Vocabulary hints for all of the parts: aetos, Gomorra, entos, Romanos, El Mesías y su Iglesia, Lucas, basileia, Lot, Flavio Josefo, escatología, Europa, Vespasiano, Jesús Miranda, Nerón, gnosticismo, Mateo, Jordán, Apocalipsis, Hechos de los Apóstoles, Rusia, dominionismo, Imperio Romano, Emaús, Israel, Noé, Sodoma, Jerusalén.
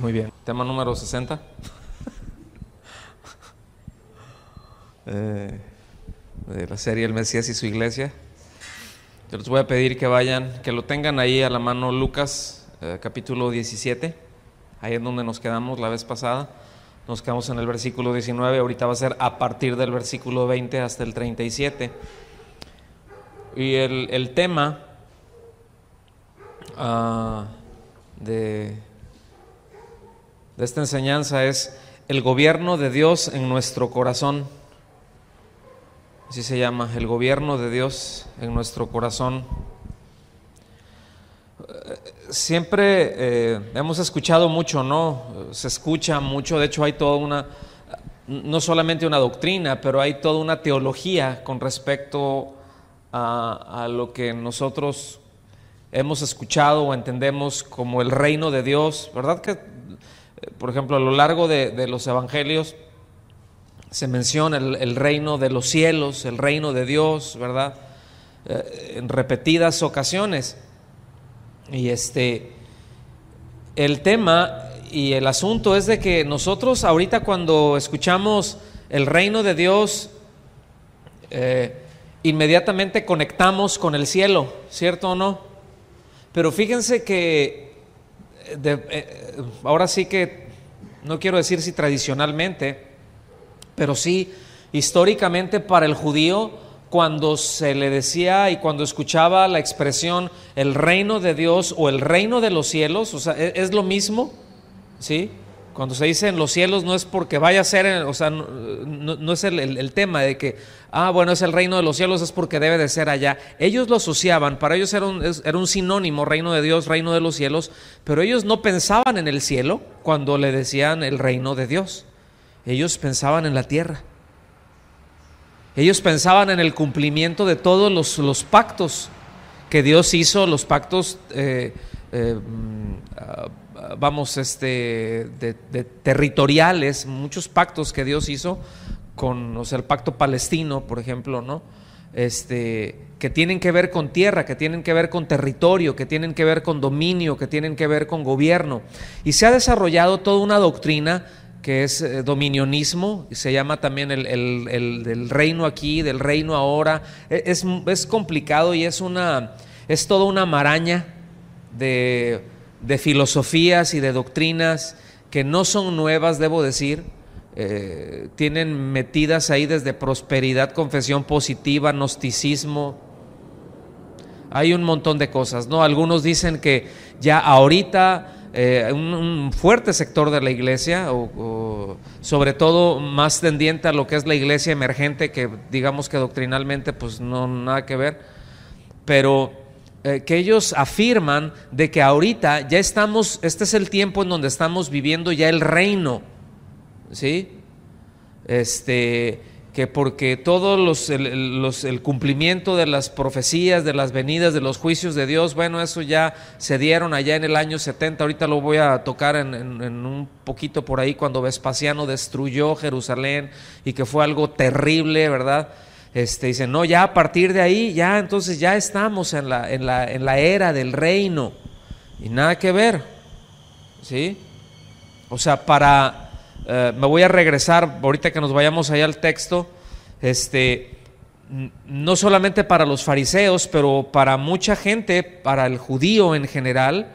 Muy bien, tema número 60. De la serie El Mesías y su Iglesia. Yo les voy a pedir que vayan, que lo tengan ahí a la mano, Lucas capítulo 17. Ahí es donde nos quedamos la vez pasada. Nos quedamos en el versículo 19. Ahorita va a ser a partir del versículo 20 hasta el 37. Y el tema de esta enseñanza es el gobierno de Dios en nuestro corazón. Así se llama, el gobierno de Dios en nuestro corazón. Siempre hemos escuchado mucho, ¿no? Se escucha mucho, de hecho hay toda una, no solamente una doctrina, pero hay toda una teología con respecto a lo que nosotros hemos escuchado o entendemos como el reino de Dios, ¿verdad? Que por ejemplo, a lo largo de los evangelios se menciona el reino de los cielos, el reino de Dios, ¿verdad? En repetidas ocasiones. Y el tema y el asunto es de que nosotros ahorita cuando escuchamos el reino de Dios, inmediatamente conectamos con el cielo, ¿cierto o no? Pero fíjense que ahora sí que no quiero decir si tradicionalmente, pero sí históricamente para el judío, cuando se le decía y cuando escuchaba la expresión el reino de Dios o el reino de los cielos, o sea, es lo mismo, ¿sí? Cuando se dice en los cielos no es porque vaya a ser, o sea, no es el tema de que, bueno, es el reino de los cielos, es porque debe de ser allá. Ellos lo asociaban, para ellos era un sinónimo, reino de Dios, reino de los cielos, pero ellos no pensaban en el cielo cuando le decían el reino de Dios. Ellos pensaban en la tierra. Ellos pensaban en el cumplimiento de todos los pactos que Dios hizo, los pactos territoriales, muchos pactos que Dios hizo con, o sea, el pacto palestino, por ejemplo, ¿no? Que tienen que ver con tierra, que tienen que ver con territorio, que tienen que ver con dominio, que tienen que ver con gobierno. Y se ha desarrollado toda una doctrina que es dominionismo, se llama también el del reino aquí, del reino ahora. Es complicado y es toda una maraña de filosofías y de doctrinas que no son nuevas, debo decir, tienen metidas ahí desde prosperidad, confesión positiva, gnosticismo, hay un montón de cosas, ¿no? Algunos dicen que ya ahorita un fuerte sector de la iglesia, o sobre todo más tendiente a lo que es la iglesia emergente, que digamos que doctrinalmente pues no, nada que ver, pero que ellos afirman de que ahorita ya estamos, este es el tiempo en donde estamos viviendo ya el reino, ¿sí? Que porque todo el cumplimiento de las profecías, de las venidas, de los juicios de Dios, bueno, eso ya se dieron allá en el año 70, ahorita lo voy a tocar en un poquito por ahí, cuando Vespasiano destruyó Jerusalén y que fue algo terrible, ¿verdad? Dicen, no, ya a partir de ahí, ya entonces ya estamos en la era del reino y nada que ver, ¿sí? O sea, me voy a regresar ahorita que nos vayamos allá al texto, no solamente para los fariseos, pero para mucha gente, para el judío en general,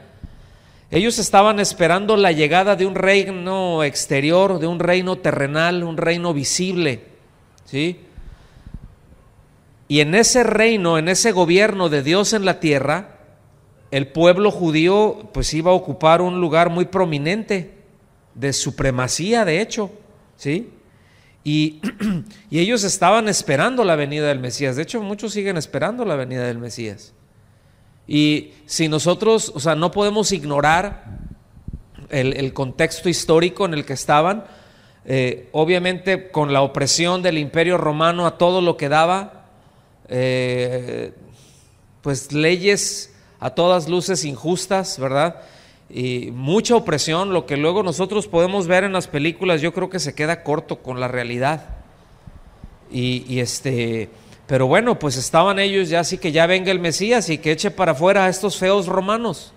ellos estaban esperando la llegada de un reino exterior, de un reino terrenal, un reino visible, ¿sí? Y en ese reino, en ese gobierno de Dios en la tierra, el pueblo judío pues iba a ocupar un lugar muy prominente de supremacía, de hecho, ¿sí? Y ellos estaban esperando la venida del Mesías, de hecho muchos siguen esperando la venida del Mesías. Y si nosotros, o sea, no podemos ignorar el contexto histórico en el que estaban, obviamente con la opresión del Imperio Romano a todo lo que daba, pues leyes a todas luces injustas, ¿verdad? Y mucha opresión, lo que luego nosotros podemos ver en las películas, yo creo que se queda corto con la realidad. Pero bueno, pues estaban ellos ya así que ya venga el Mesías y que eche para afuera a estos feos romanos,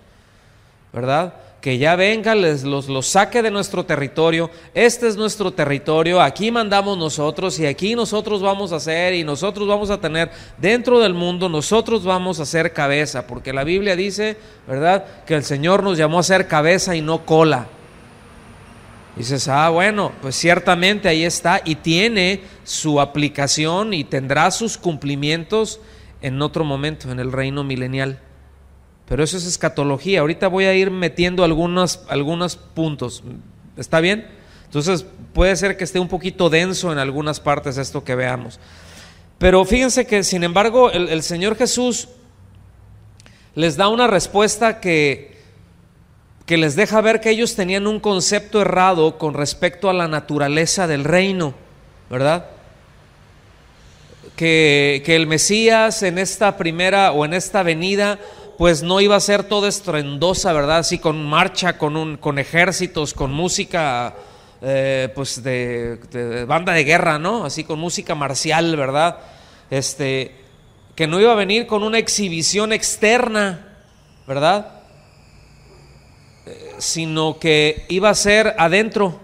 ¿verdad? que ya venga, los saque de nuestro territorio. Este es nuestro territorio, aquí mandamos nosotros y aquí nosotros vamos a hacer y nosotros vamos a tener dentro del mundo, nosotros vamos a ser cabeza, porque la Biblia dice, ¿verdad?, que el Señor nos llamó a ser cabeza y no cola. Y dices, ah, bueno, pues ciertamente ahí está y tiene su aplicación y tendrá sus cumplimientos en otro momento, en el reino milenial. Pero eso es escatología. Ahorita voy a ir metiendo algunos puntos. ¿Está bien? Entonces puede ser que esté un poquito denso en algunas partes esto que veamos. Pero fíjense que sin embargo el Señor Jesús les da una respuesta que les deja ver que ellos tenían un concepto errado con respecto a la naturaleza del reino, ¿verdad? Que el Mesías en esta primera o en esta venida pues no iba a ser todo estruendosa, ¿verdad? Así con marcha, con ejércitos, con música pues de banda de guerra, ¿no? Así con música marcial, ¿verdad? Que no iba a venir con una exhibición externa, ¿verdad? Sino que iba a ser adentro,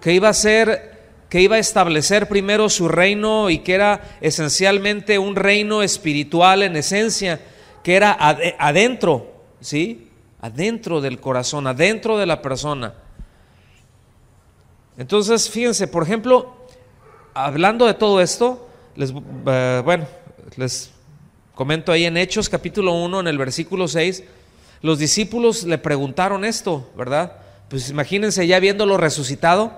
que iba a establecer primero su reino y que era esencialmente un reino espiritual en esencia, que era adentro, ¿sí? Adentro del corazón, adentro de la persona. Entonces, fíjense, por ejemplo, hablando de todo esto, les comento ahí en Hechos capítulo 1, en el versículo 6, los discípulos le preguntaron esto, ¿verdad? Pues imagínense ya viéndolo resucitado,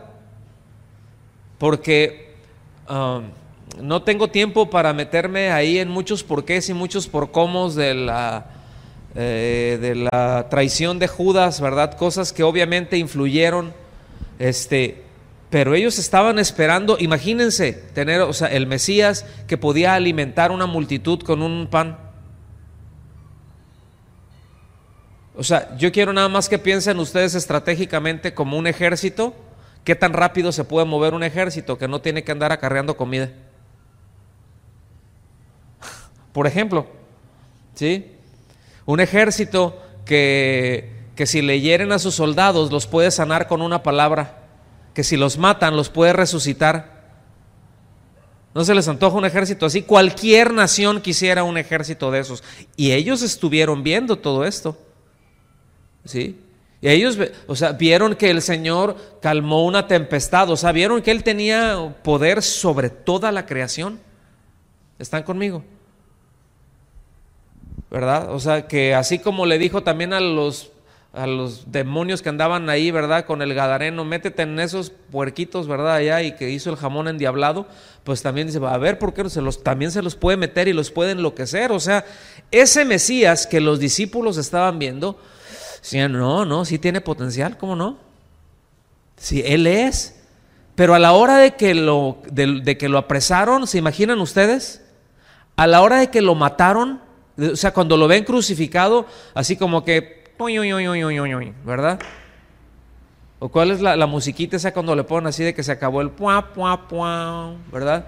porque no tengo tiempo para meterme ahí en muchos porqués y muchos por cómo de la traición de Judas, ¿verdad? Cosas que obviamente influyeron, pero ellos estaban esperando, imagínense, tener, o sea, el Mesías que podía alimentar una multitud con un pan. O sea, yo quiero nada más que piensen ustedes estratégicamente como un ejército. ¿Qué tan rápido se puede mover un ejército que no tiene que andar acarreando comida? Por ejemplo, ¿sí? Un ejército que si le hieren a sus soldados los puede sanar con una palabra, que si los matan los puede resucitar. ¿No se les antoja un ejército así? Cualquier nación quisiera un ejército de esos. Y ellos estuvieron viendo todo esto. ¿Sí? Y ellos, o sea, vieron que el Señor calmó una tempestad, o sea, vieron que Él tenía poder sobre toda la creación. ¿Están conmigo? ¿Verdad? O sea, que así como le dijo también a los demonios que andaban ahí, ¿verdad? Con el gadareno, métete en esos puerquitos, ¿verdad? Allá, y que hizo el jamón endiablado, pues también dice, a ver, ¿por qué? También se los puede meter y los puede enloquecer. O sea, ese Mesías que los discípulos estaban viendo, sí, no, sí tiene potencial, ¿cómo no? Sí, él es. Pero a la hora de que lo apresaron, ¿se imaginan ustedes? A la hora de que lo mataron, o sea, cuando lo ven crucificado, así como que, ¿verdad? ¿O cuál es la musiquita esa cuando le ponen así de que se acabó el puá, puá, puá, ¿verdad?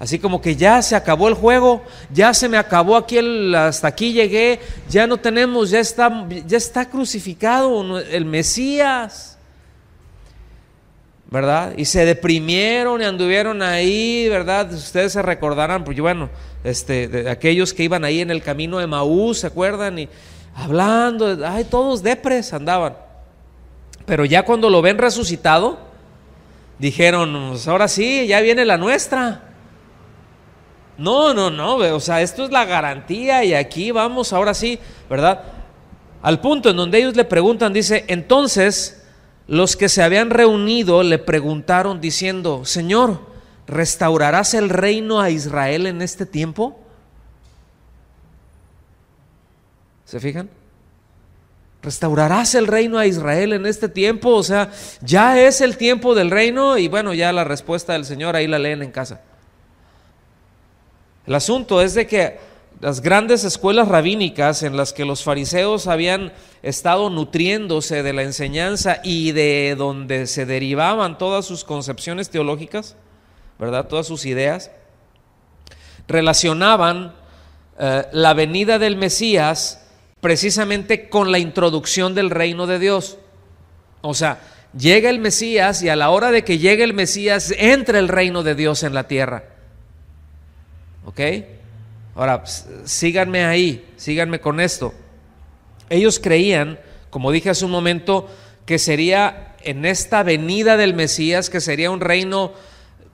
Así como que ya se acabó el juego, ya se me acabó aquí, hasta aquí llegué, ya no tenemos, ya está crucificado el Mesías, ¿verdad? Y se deprimieron y anduvieron ahí, ¿verdad? Ustedes se recordarán, pues bueno, de aquellos que iban ahí en el camino de Emaús, ¿se acuerdan? Y hablando, ay, todos depres andaban. Pero ya cuando lo ven resucitado, dijeron, pues ahora sí, ya viene la nuestra. No, o sea, esto es la garantía y aquí vamos, ahora sí, ¿verdad? Al punto en donde ellos le preguntan, dice, entonces los que se habían reunido le preguntaron diciendo, Señor, ¿restaurarás el reino a Israel en este tiempo? ¿Se fijan? ¿Restaurarás el reino a Israel en este tiempo? O sea, ya es el tiempo del reino y bueno, ya la respuesta del Señor ahí la leen en casa. El asunto es de que las grandes escuelas rabínicas en las que los fariseos habían estado nutriéndose de la enseñanza y de donde se derivaban todas sus concepciones teológicas, ¿verdad? Todas sus ideas, relacionaban la venida del Mesías precisamente con la introducción del reino de Dios. O sea, llega el Mesías y a la hora de que llegue el Mesías entra el reino de Dios en la tierra. ¿Ok? Ahora, síganme ahí, síganme con esto. Ellos creían, como dije hace un momento, que sería en esta venida del Mesías, que sería un reino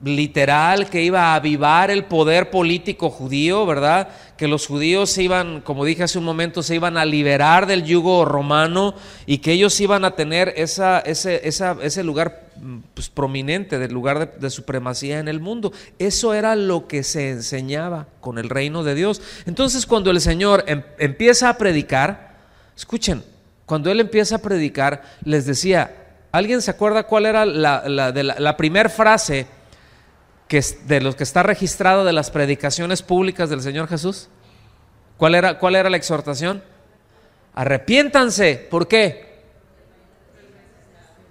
literal, que iba a avivar el poder político judío, ¿verdad? Que los judíos se iban, como dije hace un momento, se iban a liberar del yugo romano y que ellos iban a tener ese lugar, pues, prominente, del lugar de supremacía en el mundo. Eso era lo que se enseñaba con el reino de Dios. Entonces, cuando el Señor empieza a predicar, escuchen, cuando Él empieza a predicar, les decía, ¿alguien se acuerda cuál era la primera frase que de los que está registrado de las predicaciones públicas del Señor Jesús? ¿Cuál era la exhortación? Arrepiéntanse. ¿Por qué?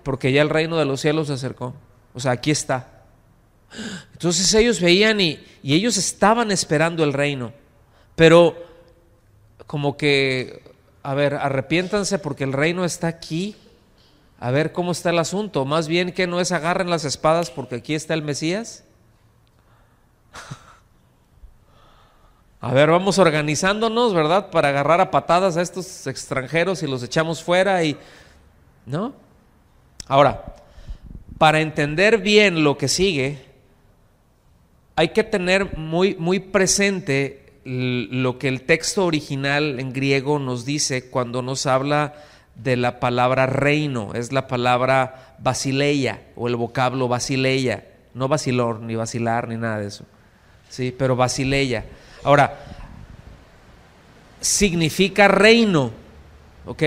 Porque ya el reino de los cielos se acercó. O sea, aquí está. Entonces ellos veían y ellos estaban esperando el reino, pero como que, a ver, arrepiéntanse porque el reino está aquí. A ver cómo está el asunto. Más bien, que no es agarren las espadas porque aquí está el Mesías. A ver, vamos organizándonos, ¿verdad? Para agarrar a patadas a estos extranjeros y los echamos fuera y... ¿no? Ahora, para entender bien lo que sigue, hay que tener muy presente lo que el texto original en griego nos dice cuando nos habla de la palabra reino. Es la palabra basileia, o el vocablo basileia. No vacilón, ni vacilar, ni nada de eso. Sí, pero basileia. Ahora, significa reino, ¿ok?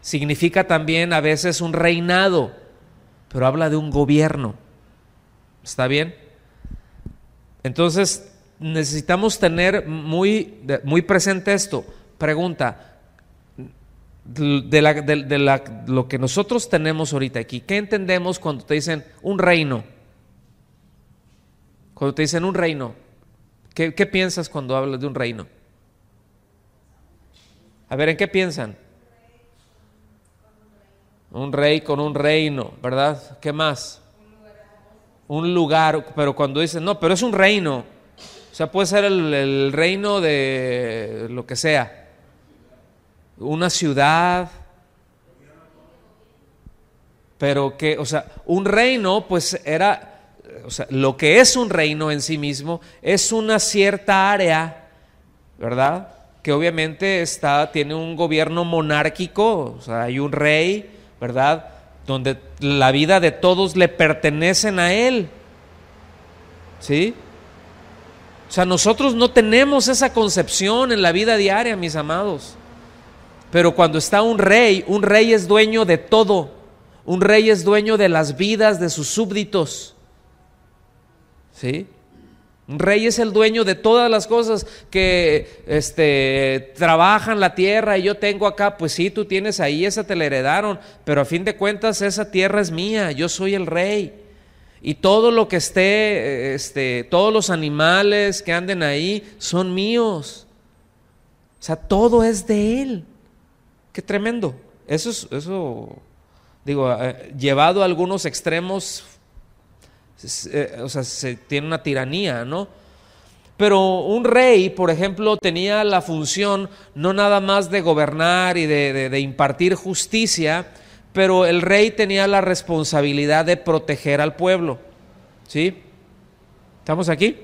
Significa también a veces un reinado, pero habla de un gobierno. ¿Está bien? Entonces, necesitamos tener muy presente esto. Pregunta, lo que nosotros tenemos ahorita aquí, ¿qué entendemos cuando te dicen un reino? Cuando te dicen un reino, ¿qué piensas cuando hablas de un reino? A ver, ¿en qué piensan? Un rey con un reino, ¿verdad? ¿Qué más? Un lugar. Pero cuando dicen, no, pero es un reino, o sea, puede ser el reino de lo que sea, una ciudad. Pero que, o sea, un reino, pues era... O sea, lo que es un reino en sí mismo es una cierta área, ¿verdad? Que obviamente tiene un gobierno monárquico, o sea, hay un rey, ¿verdad? Donde la vida de todos le pertenecen a él, ¿sí? O sea, nosotros no tenemos esa concepción en la vida diaria, mis amados. Pero cuando está un rey es dueño de todo. Un rey es dueño de las vidas de sus súbditos. ¿Sí? Un rey es el dueño de todas las cosas que trabajan la tierra y yo tengo acá. Pues sí, tú tienes ahí, esa te la heredaron, pero a fin de cuentas esa tierra es mía, yo soy el rey. Y todo lo que esté, todos los animales que anden ahí son míos. O sea, todo es de él. Qué tremendo. Eso digo, llevado a algunos extremos, o sea, se tiene una tiranía, ¿no? Pero un rey, por ejemplo, tenía la función no nada más de gobernar y de impartir justicia, pero el rey tenía la responsabilidad de proteger al pueblo, ¿sí? ¿Estamos aquí?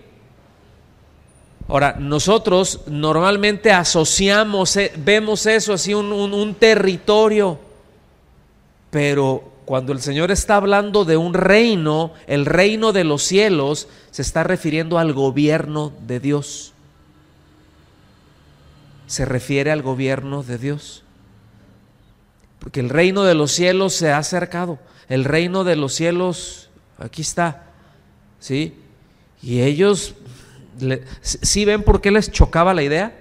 Ahora, nosotros normalmente asociamos, vemos eso así, un territorio, pero... Cuando el Señor está hablando de un reino, el reino de los cielos, se está refiriendo al gobierno de Dios. Se refiere al gobierno de Dios. Porque el reino de los cielos se ha acercado. El reino de los cielos, aquí está. ¿Sí? Y ellos, ¿sí ven por qué les chocaba la idea?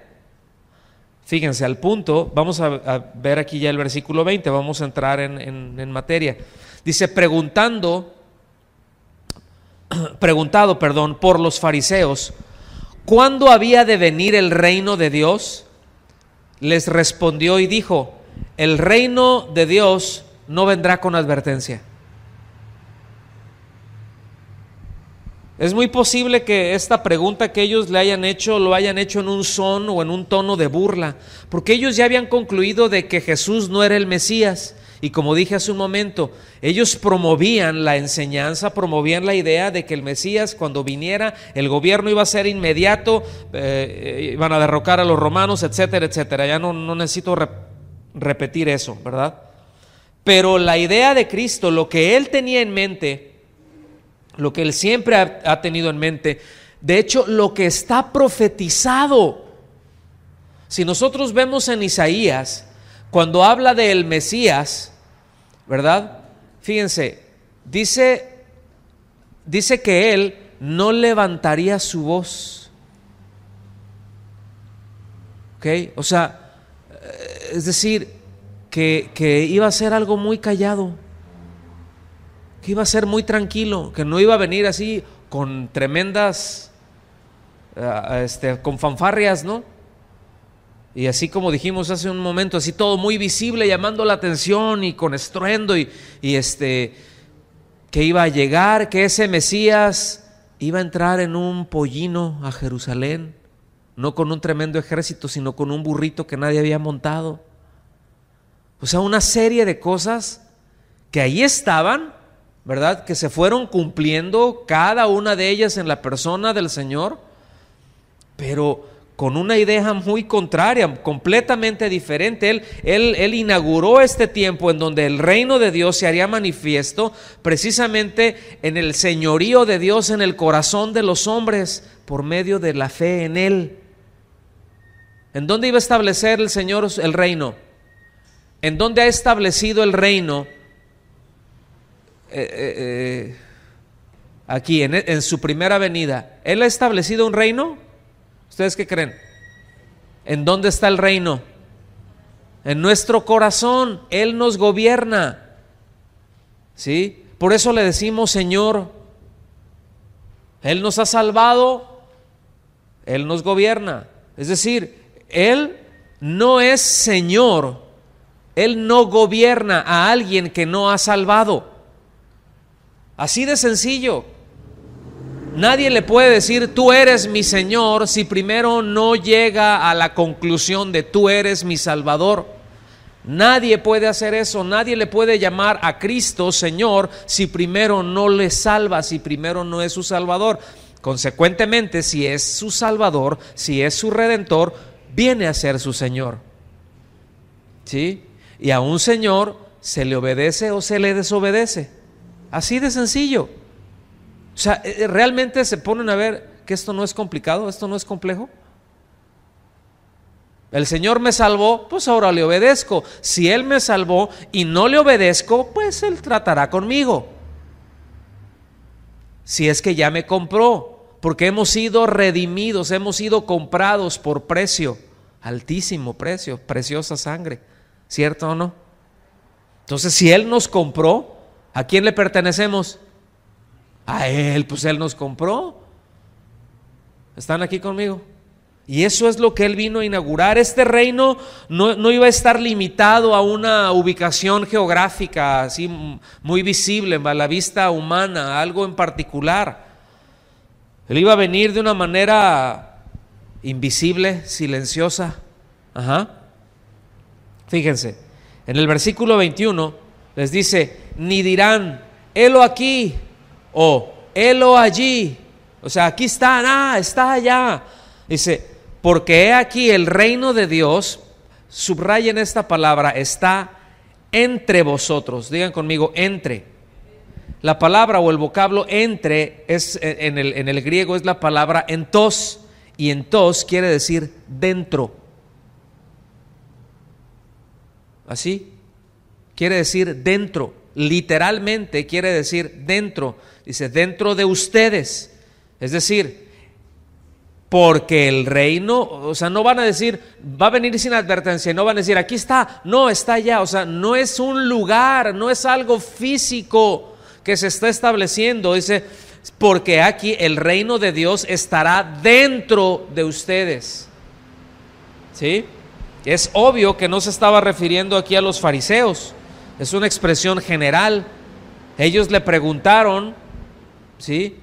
Fíjense, al punto, vamos a ver aquí ya el versículo 20, vamos a entrar en materia. Dice, preguntado, por los fariseos, ¿cuándo había de venir el reino de Dios? les respondió y dijo: el reino de Dios no vendrá con advertencia. Es muy posible que esta pregunta que ellos le hayan hecho, lo hayan hecho en un son o en un tono de burla, porque ellos ya habían concluido de que Jesús no era el Mesías. Y como dije hace un momento, ellos promovían la enseñanza, promovían la idea de que el Mesías, cuando viniera, el gobierno iba a ser inmediato, iban a derrocar a los romanos, etcétera, etcétera. Ya no necesito repetir eso, ¿verdad? Pero la idea de Cristo, lo que Él tenía en mente, lo que Él siempre ha tenido en mente, de hecho, lo que está profetizado. Si nosotros vemos en Isaías, cuando habla del Mesías, ¿verdad? Fíjense, dice que él no levantaría su voz. ¿Ok? O sea, es decir, que iba a ser algo muy callado, que iba a ser muy tranquilo, que no iba a venir así con tremendas, con fanfarrias, ¿no? Y así como dijimos hace un momento, así todo muy visible, llamando la atención y con estruendo, que iba a llegar, que ese Mesías iba a entrar en un pollino a Jerusalén, no con un tremendo ejército, sino con un burrito que nadie había montado. O sea, una serie de cosas que ahí estaban, ¿verdad? Que se fueron cumpliendo cada una de ellas en la persona del Señor, pero con una idea muy contraria, completamente diferente. Él inauguró este tiempo en donde el reino de Dios se haría manifiesto precisamente en el señorío de Dios, en el corazón de los hombres, por medio de la fe en Él. ¿En dónde iba a establecer el Señor el reino? ¿En dónde ha establecido el reino? Aquí, en su primera venida. ¿Él ha establecido un reino? ¿Ustedes qué creen? ¿En dónde está el reino? En nuestro corazón. Él nos gobierna, ¿sí? Por eso le decimos Señor. Él nos ha salvado, Él nos gobierna. Es decir, Él no es Señor, Él no gobierna a alguien que no ha salvado. Así de sencillo. Nadie le puede decir tú eres mi Señor si primero no llega a la conclusión de tú eres mi Salvador. Nadie puede hacer eso, nadie le puede llamar a Cristo Señor si primero no le salva, si primero no es su Salvador. Consecuentemente, si es su Salvador, si es su Redentor, viene a ser su Señor. ¿Sí? Y a un Señor se le obedece o se le desobedece. Así de sencillo. O sea, realmente se ponen a ver que esto no es complicado, esto no es complejo. El Señor me salvó, pues ahora le obedezco. Si Él me salvó y no le obedezco, pues Él tratará conmigo. Si es que ya me compró, porque hemos sido redimidos, hemos sido comprados por precio, altísimo precio, preciosa sangre, ¿cierto o no? Entonces, si Él nos compró, ¿a quién le pertenecemos? A Él, pues Él nos compró. ¿Están aquí conmigo? Y eso es lo que Él vino a inaugurar. Este reino no iba a estar limitado a una ubicación geográfica así muy visible a la vista humana, a algo en particular. Él iba a venir de una manera invisible, silenciosa. Ajá. Fíjense, en el versículo 21 les dice: ni dirán, helo aquí, o helo allí. O sea, aquí está, está allá. Dice, porque he aquí el reino de Dios, subrayen esta palabra, está entre vosotros. Digan conmigo, entre. La palabra o el vocablo entre es, en el griego es la palabra entos, y entos quiere decir dentro. Así, quiere decir dentro. Literalmente quiere decir dentro, dice dentro de ustedes, es decir, porque el reino, o sea, no van a decir, va a venir sin advertencia, no van a decir, aquí está, no, está allá, o sea, no es un lugar, no es algo físico que se está estableciendo, dice, porque aquí el reino de Dios estará dentro de ustedes, ¿sí? Es obvio que no se estaba refiriendo aquí a los fariseos, es una expresión general. Ellos le preguntaron, ¿sí?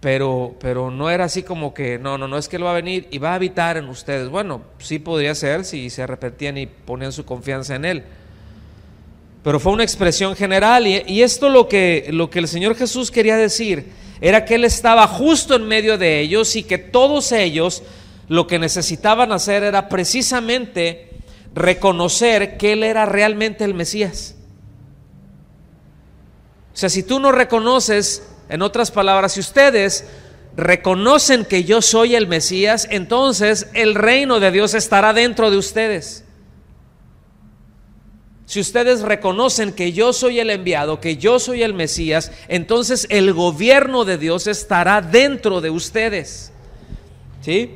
Pero no era así como que, no es que Él va a venir y va a habitar en ustedes. Bueno, sí podría ser si se arrepentían y ponían su confianza en Él. Pero fue una expresión general, y esto lo que el Señor Jesús quería decir era que Él estaba justo en medio de ellos, y que todos ellos lo que necesitaban hacer era precisamente reconocer que Él era realmente el Mesías. O sea, si tú no reconoces, en otras palabras, si ustedes reconocen que yo soy el Mesías, entonces el reino de Dios estará dentro de ustedes. Si ustedes reconocen que yo soy el enviado, que yo soy el Mesías, entonces el gobierno de Dios estará dentro de ustedes. ¿Sí?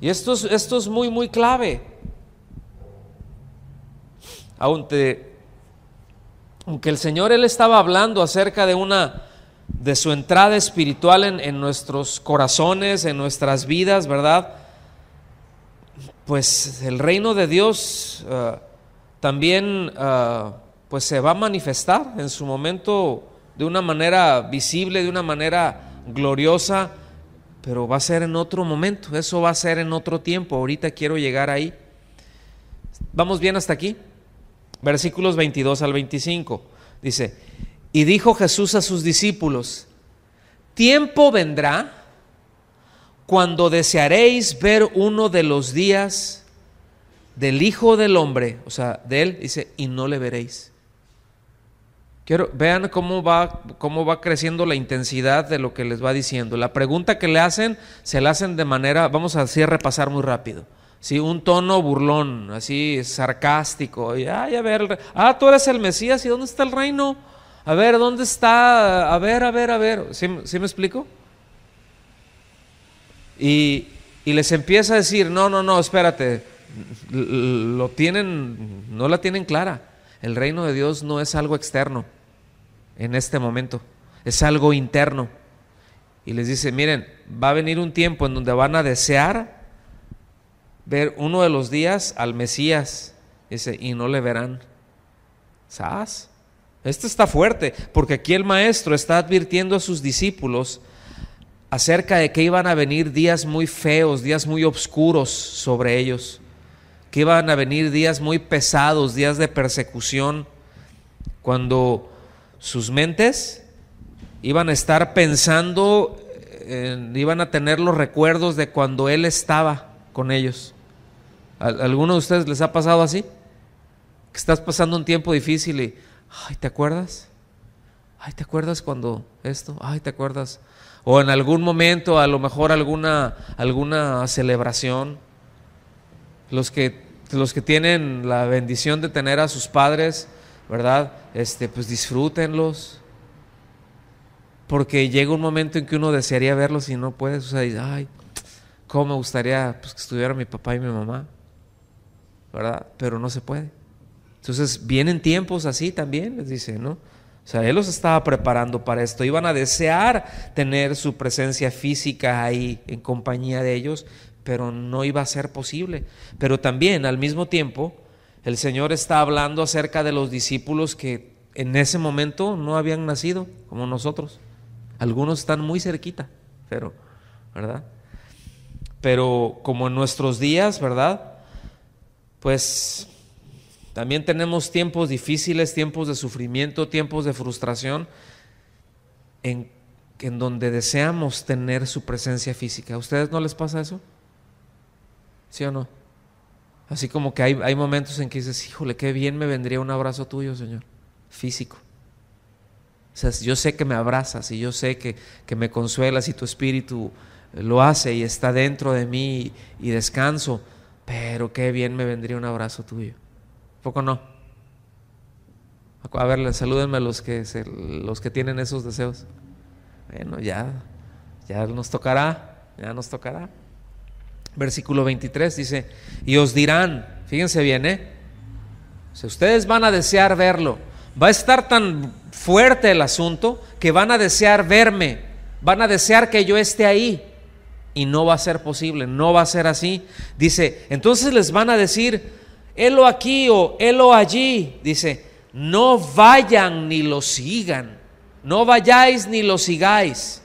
Y esto es muy, muy clave. Aunque el Señor, Él estaba hablando acerca de su entrada espiritual en nuestros corazones, en nuestras vidas, ¿verdad? Pues el reino de Dios también pues se va a manifestar en su momento de una manera visible, de una manera gloriosa, pero va a ser en otro momento, eso va a ser en otro tiempo. Ahorita quiero llegar ahí. ¿Vamos bien hasta aquí? Versículos 22 al 25 dice: y dijo Jesús a sus discípulos: tiempo vendrá cuando desearéis ver uno de los días del Hijo del Hombre, o sea, de Él, dice, y no le veréis. Vean cómo va creciendo la intensidad de lo que les va diciendo. La pregunta que le hacen, se la hacen de manera, vamos a así repasar muy rápido, ¿sí? Un tono burlón, así sarcástico. Y, ay, a ver, tú eres el Mesías, ¿y dónde está el reino? A ver, ¿dónde está? A ver. ¿Sí me explico? Y les empieza a decir, no, espérate, no la tienen clara. El reino de Dios no es algo externo en este momento, es algo interno. Y les dice, miren, va a venir un tiempo en donde van a desear ver uno de los días al Mesías, dice, y no le verán. ¿Sabes? Esto está fuerte, porque aquí el maestro está advirtiendo a sus discípulos acerca de que iban a venir días muy feos, días muy oscuros sobre ellos, que iban a venir días muy pesados, días de persecución, cuando sus mentes iban a estar pensando, iban a tener los recuerdos de cuando Él estaba con ellos. ¿Alguno de ustedes les ha pasado así? Que estás pasando un tiempo difícil y, ay, ¿te acuerdas? Ay, ¿te acuerdas cuando esto? Ay, ¿te acuerdas? O en algún momento, a lo mejor alguna celebración. Los que tienen la bendición de tener a sus padres, ¿verdad? Pues disfrútenlos. Porque llega un momento en que uno desearía verlos y no puedes. O sea, dice, ay, cómo me gustaría que estuviera mi papá y mi mamá, ¿verdad? Pero no se puede. Entonces vienen tiempos así también, les dice, ¿no? O sea, Él los estaba preparando para esto. Iban a desear tener su presencia física ahí en compañía de ellos, pero no iba a ser posible. Pero también, al mismo tiempo, el Señor está hablando acerca de los discípulos que en ese momento no habían nacido como nosotros. Algunos están muy cerquita, pero, ¿verdad? Pero como en nuestros días, ¿verdad? Pues también tenemos tiempos difíciles, tiempos de sufrimiento, tiempos de frustración, en donde deseamos tener su presencia física. ¿A ustedes no les pasa eso? ¿Sí o no? Así como que hay momentos en que dices, híjole, qué bien me vendría un abrazo tuyo, Señor, físico. O sea, yo sé que me abrazas y yo sé que me consuelas y tu espíritu lo hace y está dentro de mí y descanso, pero qué bien me vendría un abrazo tuyo. Poco no. A ver, salúdenme los que tienen esos deseos. Bueno, ya nos tocará, Versículo 23 dice, y os dirán, fíjense bien, si ustedes van a desear verlo, va a estar tan fuerte el asunto que van a desear verme, van a desear que yo esté ahí. y no va a ser posible, no va a ser así. Dice, entonces les van a decir, helo aquí o helo allí. Dice, no vayan ni lo sigan, no vayáis ni lo sigáis.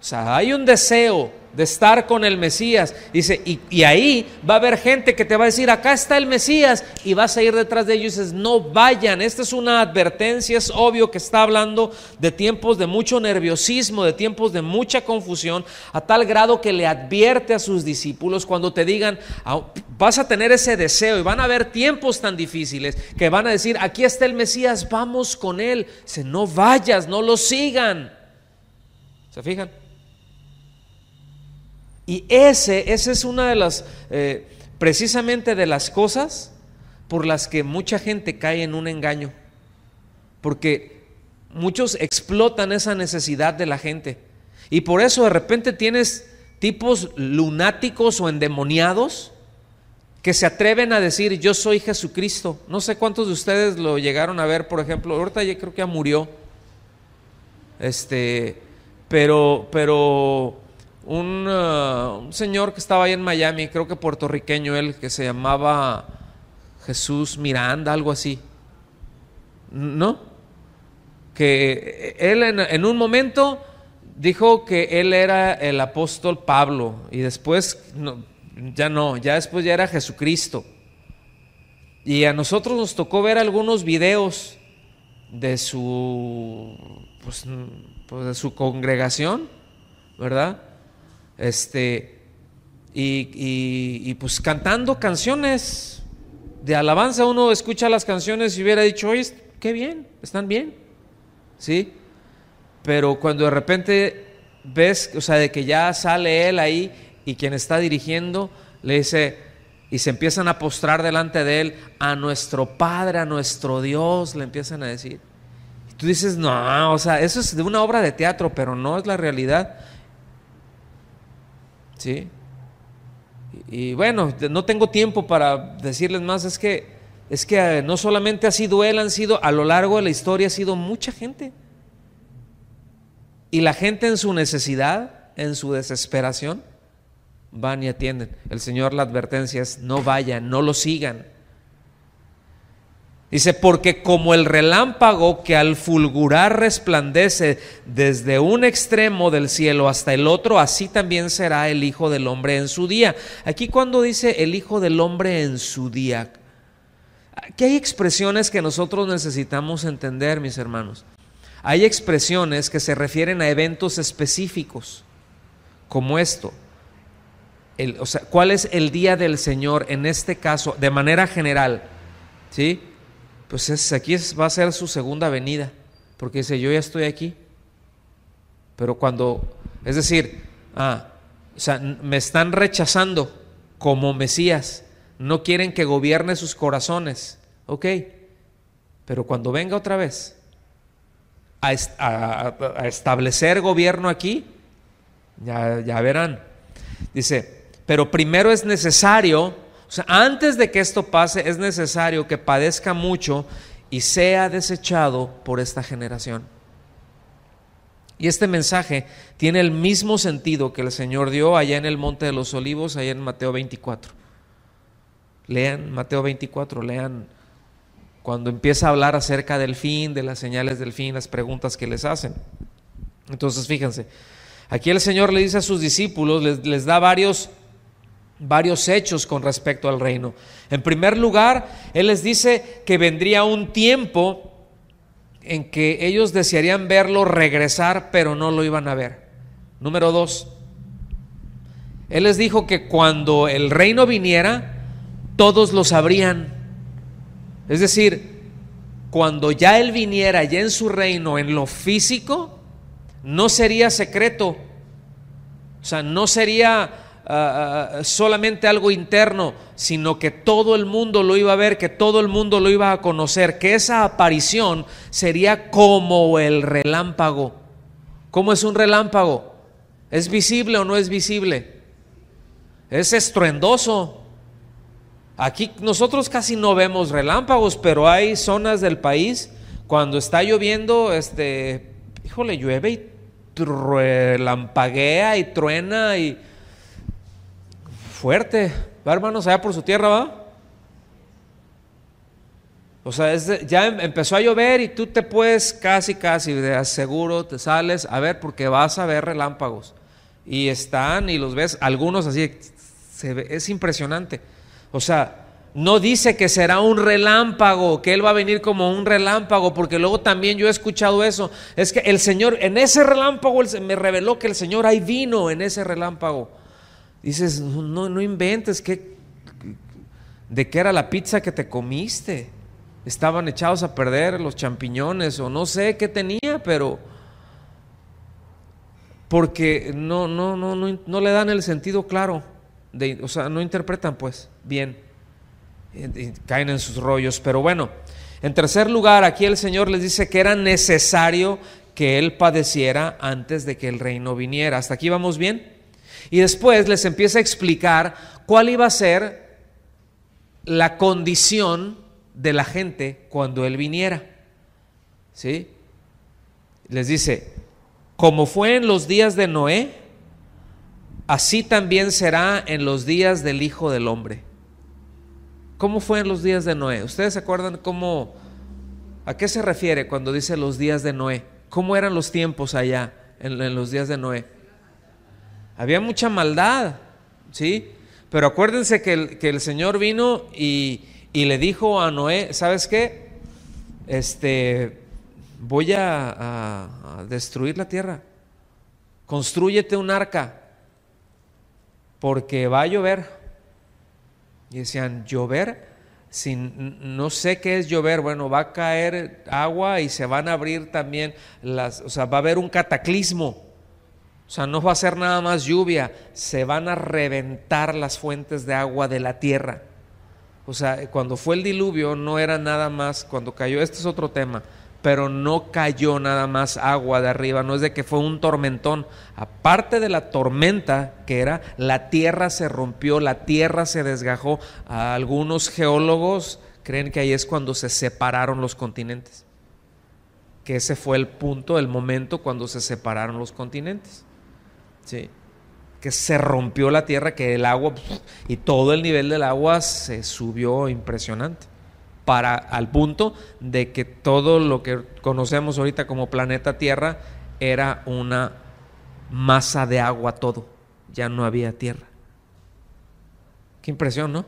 O sea, hay un deseo de estar con el Mesías. Dice, y ahí va a haber gente que te va a decir, acá está el Mesías, y vas a ir detrás de ellos. Dices, no vayan. Esta es una advertencia. Es obvio que está hablando de tiempos de mucho nerviosismo, de tiempos de mucha confusión, a tal grado que le advierte a sus discípulos cuando te digan, vas a tener ese deseo y van a haber tiempos tan difíciles que van a decir, aquí está el Mesías, vamos con él. Dice, no vayas, no lo sigan. ¿Se fijan? Y esa es una de las, precisamente de las cosas por las que mucha gente cae en un engaño. Porque muchos explotan esa necesidad de la gente. Y por eso de repente tienes tipos lunáticos o endemoniados que se atreven a decir, yo soy Jesucristo. No sé cuántos de ustedes lo llegaron a ver, por ejemplo, ahorita ya creo que ya murió. Pero un señor que estaba ahí en Miami, creo que puertorriqueño él, que se llamaba Jesús Miranda, algo así, ¿no? Que él en un momento dijo que él era el apóstol Pablo y después ya después ya era Jesucristo. Y a nosotros nos tocó ver algunos videos de su congregación, ¿verdad? Pues cantando canciones de alabanza. Uno escucha las canciones y hubiera dicho, oye, qué bien, están bien, ¿sí? Pero cuando de repente ves, o sea, de que ya sale él ahí y quien está dirigiendo le dice, y se empiezan a postrar delante de él, a nuestro Padre, a nuestro Dios, le empiezan a decir. Y tú dices, no, o sea, eso es de una obra de teatro, pero no es la realidad. ¿Sí? Y bueno, no tengo tiempo para decirles más, es que no solamente ha sido él, han sido a lo largo de la historia, ha sido mucha gente. Y la gente en su necesidad, en su desesperación, van y atienden. El Señor, la advertencia es, no vayan, no lo sigan. Dice, porque como el relámpago que al fulgurar resplandece desde un extremo del cielo hasta el otro, así también será el Hijo del Hombre en su día. Aquí cuando dice el Hijo del Hombre en su día, aquí hay expresiones que nosotros necesitamos entender, mis hermanos. Hay expresiones que se refieren a eventos específicos, como esto. ¿Cuál es el día del Señor en este caso, de manera general? ¿Sí? Pues aquí va a ser su segunda venida, porque dice, yo ya estoy aquí. Pero me están rechazando como Mesías, no quieren que gobierne sus corazones, ok, pero cuando venga otra vez a establecer gobierno aquí, ya verán. Dice, pero primero es necesario, antes de que esto pase, es necesario que padezca mucho y sea desechado por esta generación. Y este mensaje tiene el mismo sentido que el Señor dio allá en el Monte de los Olivos, allá en Mateo 24. Lean Mateo 24, lean cuando empieza a hablar acerca del fin, de las señales del fin, las preguntas que les hacen. Entonces, fíjense, aquí el Señor le dice a sus discípulos, les da varios hechos con respecto al reino. En primer lugar, Él les dice que vendría un tiempo en que ellos desearían verlo regresar, pero no lo iban a ver. Número dos, Él les dijo que cuando el reino viniera, todos lo sabrían. Es decir, cuando ya Él viniera, ya en su reino, en lo físico, no sería secreto. O sea, no sería solamente algo interno, sino que todo el mundo lo iba a ver, que todo el mundo lo iba a conocer, que esa aparición sería como el relámpago. ¿Cómo es un relámpago? ¿Es visible o no es visible? Es estruendoso. Aquí nosotros casi no vemos relámpagos, pero hay zonas del país cuando está lloviendo, llueve y relampaguea y truena y fuerte. Va, hermanos, allá por su tierra, ¿va? O sea, ya empezó a llover y tú te puedes casi de aseguro te sales a ver, porque vas a ver relámpagos. Y están y los ves, algunos así, es impresionante. O sea, no dice que será un relámpago, que Él va a venir como un relámpago, porque luego también yo he escuchado eso. Es que el Señor, en ese relámpago, me reveló que el Señor ahí vino en ese relámpago. Dices, no inventes, ¿de qué era la pizza que te comiste? Estaban echados a perder los champiñones o no sé qué tenía, pero porque no le dan el sentido claro, o sea, no interpretan pues bien, y caen en sus rollos. Pero bueno, en tercer lugar, aquí el Señor les dice que era necesario que Él padeciera antes de que el reino viniera. ¿Hasta aquí vamos bien? Y después les empieza a explicar cuál iba a ser la condición de la gente cuando Él viniera, ¿sí? Les dice, como fue en los días de Noé, así también será en los días del Hijo del Hombre. ¿Cómo fue en los días de Noé? ¿Ustedes se acuerdan cómo, a qué se refiere cuando dice los días de Noé? ¿Cómo eran los tiempos allá en los días de Noé? Había mucha maldad, ¿sí? Pero acuérdense que el Señor vino y le dijo a Noé, ¿sabes qué? Voy a destruir la tierra. Constrúyete un arca, porque va a llover. Y decían, ¿llover? No sé qué es llover. Bueno, va a caer agua y se van a abrir también o sea, va a haber un cataclismo. O sea, no va a ser nada más lluvia. Se van a reventar las fuentes de agua de la tierra. O sea, cuando fue el diluvio no era nada más, cuando cayó, este es otro tema, pero no cayó nada más agua de arriba, no es de que fue un tormentón. Aparte de la tormenta que era, la tierra se rompió, la tierra se desgajó. A algunos geólogos creen que ahí es cuando se separaron los continentes, que ese fue el punto, el momento cuando se separaron los continentes, ¿sí? Que se rompió la tierra, que el agua y todo el nivel del agua se subió impresionante, al punto de que todo lo que conocemos ahorita como planeta Tierra era una masa de agua todo, ya no había tierra. Qué impresión, ¿no?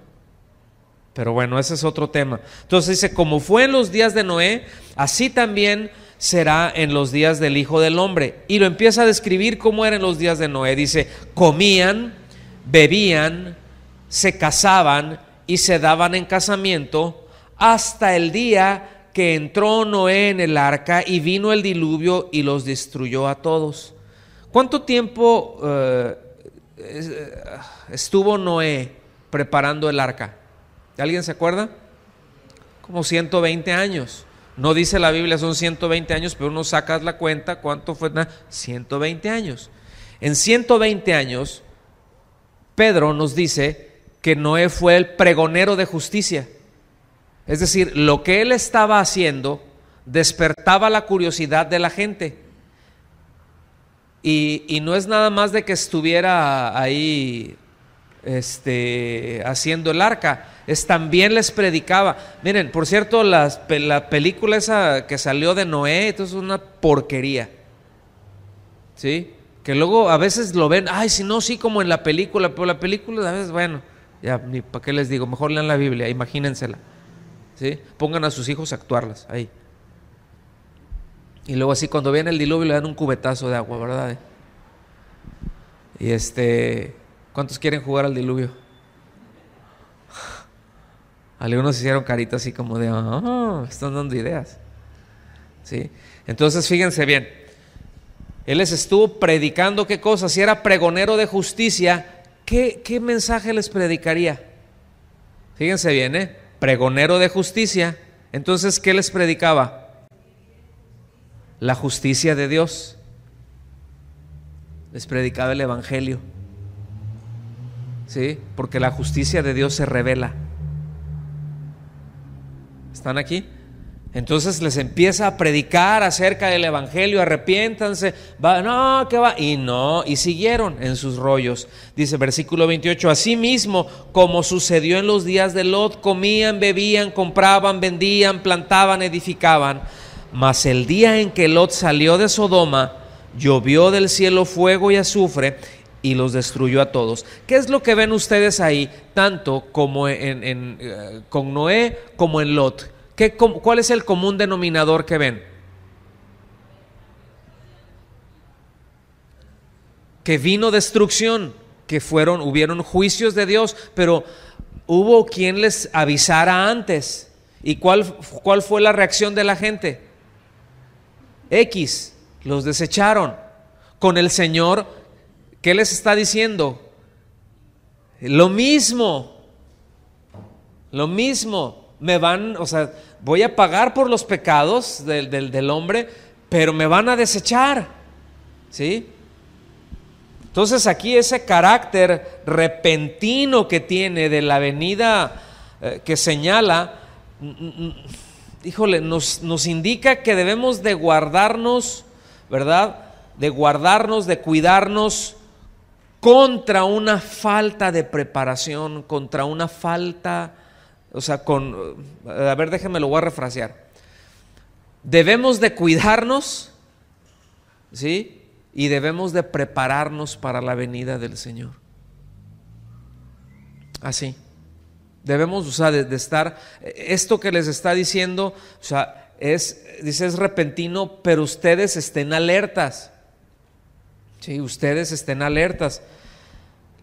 Pero bueno, ese es otro tema. Entonces dice, como fue en los días de Noé, así también será en los días del Hijo del Hombre. Y lo empieza a describir cómo eran los días de Noé. Dice, comían, bebían, se casaban y se daban en casamiento hasta el día que entró Noé en el arca y vino el diluvio y los destruyó a todos. ¿Cuánto tiempo estuvo Noé preparando el arca? ¿Alguien se acuerda? Como 120 años. No dice la Biblia son 120 años, pero uno saca la cuenta, ¿cuánto fue? 120 años. En 120 años, Pedro nos dice que Noé fue el pregonero de justicia. Es decir, lo que él estaba haciendo despertaba la curiosidad de la gente. Y no es nada más de que estuviera ahí haciendo el arca, también les predicaba. Miren, por cierto, la película esa que salió de Noé, esto es una porquería, ¿sí? Que luego a veces lo ven, ay, si no, sí, como en la película, pero la película a veces, bueno, ya ni para qué les digo, mejor lean la Biblia, imagínensela, ¿sí? Pongan a sus hijos a actuarlas ahí. Y luego así cuando viene el diluvio le dan un cubetazo de agua, ¿verdad? Y ¿cuántos quieren jugar al diluvio? Algunos hicieron caritas así como de, están dando ideas, ¿sí? Entonces fíjense bien, él les estuvo predicando qué cosas, si era pregonero de justicia, ¿qué mensaje les predicaría? Fíjense bien, pregonero de justicia, entonces ¿qué les predicaba? La justicia de Dios, les predicaba el evangelio. ¿Sí? Porque la justicia de Dios se revela. ¿Están aquí? Entonces les empieza a predicar acerca del evangelio, arrepiéntanse, y siguieron en sus rollos. Dice versículo 28, asimismo como sucedió en los días de Lot, comían, bebían, compraban, vendían, plantaban, edificaban. Mas el día en que Lot salió de Sodoma, llovió del cielo fuego y azufre y los destruyó a todos. ¿Qué es lo que ven ustedes ahí, tanto como con Noé como en Lot? ¿Cuál es el común denominador que ven? Que vino destrucción, que hubieron juicios de Dios, pero hubo quien les avisara antes. ¿Y cuál fue la reacción de la gente? Los desecharon. Con el Señor, ¿qué les está diciendo? Lo mismo, voy a pagar por los pecados del hombre, pero me van a desechar, ¿sí? Entonces aquí ese carácter repentino que tiene de la venida que señala, híjole, nos indica que debemos de guardarnos, ¿verdad? De cuidarnos contra una falta de preparación, contra una falta, déjenme lo voy a refrasear. Debemos de cuidarnos, ¿sí? Y debemos de prepararnos para la venida del Señor. Así. Debemos, de estar, esto que les está diciendo, es repentino, pero ustedes estén alertas. Sí, ustedes estén alertas.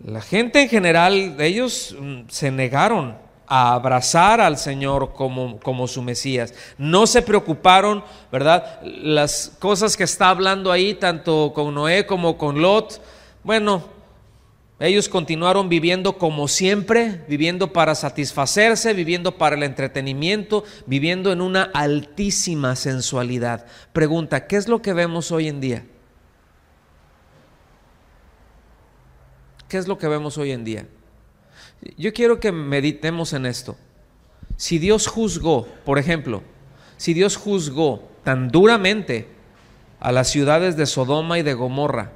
La gente en general, ellos se negaron a abrazar al Señor como su Mesías. No se preocuparon, ¿verdad? Las cosas que está hablando ahí, tanto con Noé como con Lot, ellos continuaron viviendo como siempre, viviendo para satisfacerse, viviendo para el entretenimiento, viviendo en una altísima sensualidad. Pregunta, ¿qué es lo que vemos hoy en día? ¿Qué es lo que vemos hoy en día? Yo quiero que meditemos en esto. Si Dios juzgó, por ejemplo, si Dios juzgó tan duramente a las ciudades de Sodoma y de Gomorra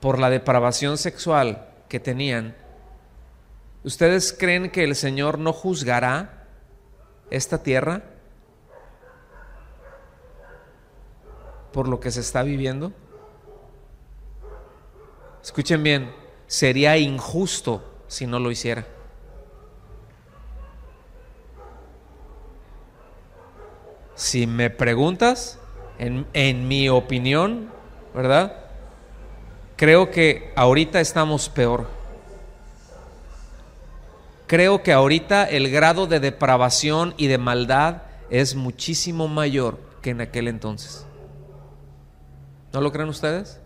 por la depravación sexual que tenían, ¿ustedes creen que el Señor no juzgará esta tierra por lo que se está viviendo? Escuchen bien, sería injusto si no lo hiciera. Si me preguntas, en mi opinión, ¿verdad? Creo que ahorita estamos peor. Creo que ahorita el grado de depravación y de maldad es muchísimo mayor que en aquel entonces. ¿No lo creen ustedes?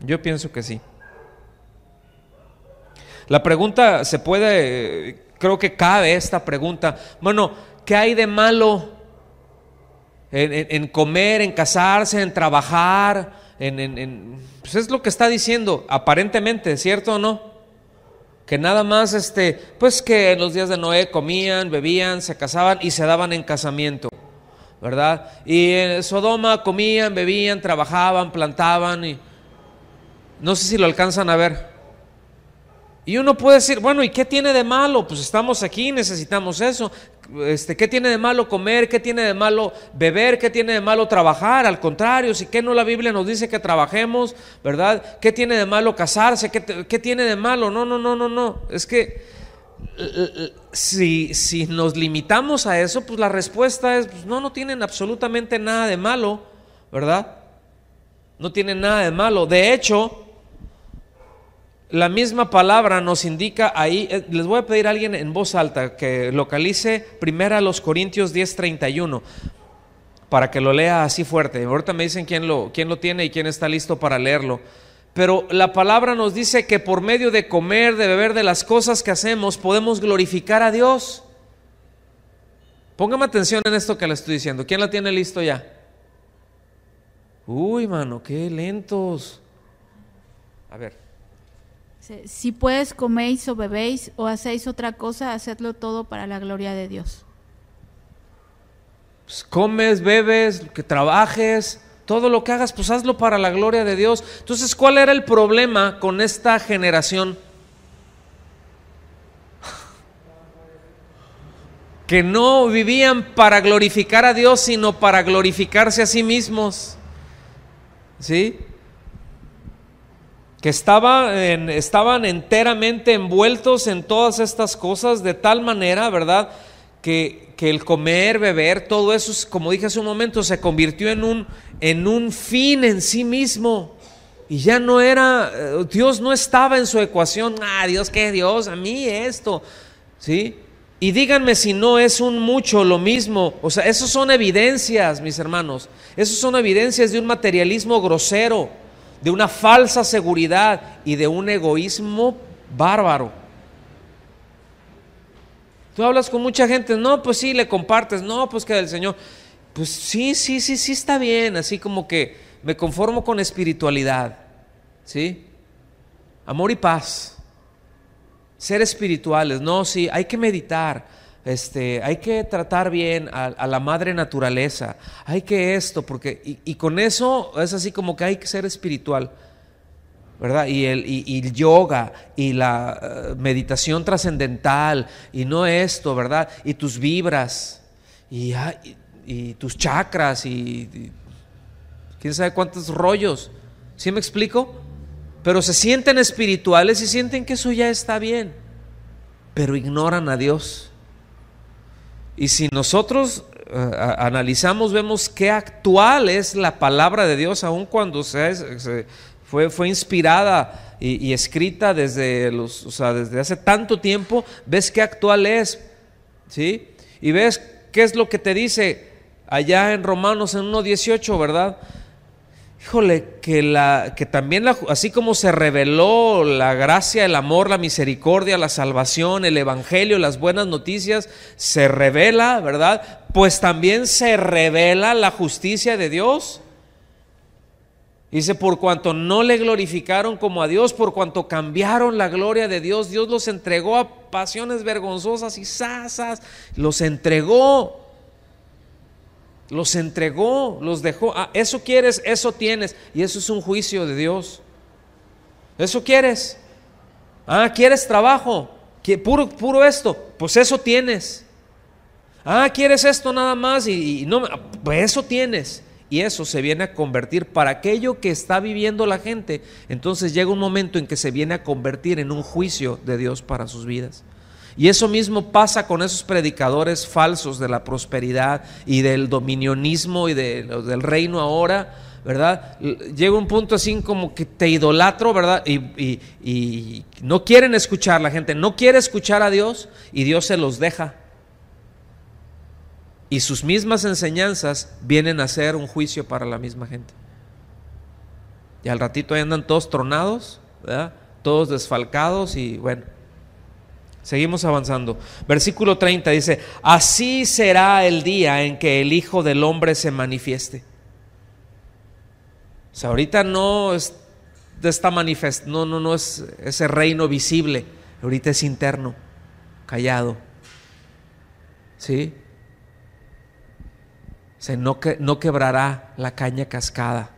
Yo pienso que sí. La pregunta se puede, creo que cabe esta pregunta. ¿Qué hay de malo en comer, en casarse, en trabajar? Pues es lo que está diciendo aparentemente, ¿cierto o no? Que nada más pues que en los días de Noé comían, bebían, se casaban y se daban en casamiento, ¿verdad? Y en Sodoma comían, bebían, trabajaban, plantaban y no sé si lo alcanzan a ver. Y uno puede decir, ¿y qué tiene de malo? Pues estamos aquí, necesitamos eso. ¿Qué tiene de malo comer? ¿Qué tiene de malo beber? ¿Qué tiene de malo trabajar? Al contrario, si que no la Biblia nos dice que trabajemos, ¿verdad? ¿Qué tiene de malo casarse? ¿Qué tiene de malo? No. Es que si nos limitamos a eso, pues la respuesta es, no tienen absolutamente nada de malo, ¿verdad? No tienen nada de malo. De hecho, la misma palabra nos indica ahí. Les voy a pedir a alguien en voz alta que localice primero a los Corintios 10:31 para que lo lea así fuerte. Ahorita me dicen quién lo tiene y quién está listo para leerlo. Pero la palabra nos dice que por medio de comer, de beber, de las cosas que hacemos, podemos glorificar a Dios. Póngame atención en esto que le estoy diciendo. ¿Quién la tiene listo ya? Uy, mano, qué lentos. A ver. Si pues coméis o bebéis o hacéis otra cosa, hacedlo todo para la gloria de Dios. pues comes, bebes, que trabajes, todo lo que hagas, pues hazlo para la gloria de Dios. Entonces, ¿cuál era el problema con esta generación? Que no vivían para glorificar a Dios, sino para glorificarse a sí mismos. ¿Sí? Que estaban enteramente envueltos en todas estas cosas de tal manera, ¿verdad? Que el comer, beber, todo eso, como dije hace un momento, se convirtió en un fin en sí mismo. Y ya no era, Dios no estaba en su ecuación. Ah, Dios, ¿qué Dios? A mí esto. ¿Sí? Y díganme si no es un mucho lo mismo. O sea, esos son evidencias, mis hermanos. Esos son evidencias de un materialismo grosero, de una falsa seguridad y de un egoísmo bárbaro. Tú hablas con mucha gente, no, pues sí, le compartes, no, pues que del Señor, pues sí, está bien, así como que me conformo con espiritualidad, ¿sí? Amor y paz, ser espirituales, no, sí, hay que meditar, hay que tratar bien a la madre naturaleza, hay que esto, porque, y con eso es así como que hay que ser espiritual, ¿verdad? Y el yoga y la meditación trascendental y no esto, ¿verdad? Y tus vibras y tus chakras y quién sabe cuántos rollos. ¿Sí me explico? Pero se sienten espirituales y sienten que eso ya está bien, pero ignoran a Dios. Y si nosotros analizamos, vemos qué actual es la palabra de Dios, aun cuando fue inspirada y escrita desde hace tanto tiempo, ves qué actual es, ¿sí? Y ves qué es lo que te dice allá en Romanos en 1:18, ¿verdad? Híjole, que también así como se reveló la gracia, el amor, la misericordia, la salvación, el evangelio, las buenas noticias, se revela, ¿verdad? Pues también se revela la justicia de Dios. Dice, por cuanto no le glorificaron como a Dios, por cuanto cambiaron la gloria de Dios, Dios los entregó a pasiones vergonzosas y zazas, los dejó. Ah, eso quieres, eso tienes, y eso es un juicio de Dios. Eso quieres. Ah, quieres trabajo, puro esto, pues eso tienes. Ah, quieres esto nada más y no, pues eso tienes. Y eso se viene a convertir para aquello que está viviendo la gente. Entonces llega un momento en que se viene a convertir en un juicio de Dios para sus vidas. Y eso mismo pasa con esos predicadores falsos de la prosperidad y del dominionismo y del reino ahora, ¿verdad? Llega un punto así como que te idolatro, ¿verdad? Y no quieren escuchar, la gente no quiere escuchar a Dios y Dios se los deja. Y sus mismas enseñanzas vienen a ser un juicio para la misma gente. Y al ratito ahí andan todos tronados, ¿verdad? Todos desfalcados y bueno, seguimos avanzando. Versículo 30 dice, así será el día en que el Hijo del Hombre se manifieste. O sea, ahorita no es ese reino visible, ahorita es interno, callado. ¿Sí? No quebrará la caña cascada,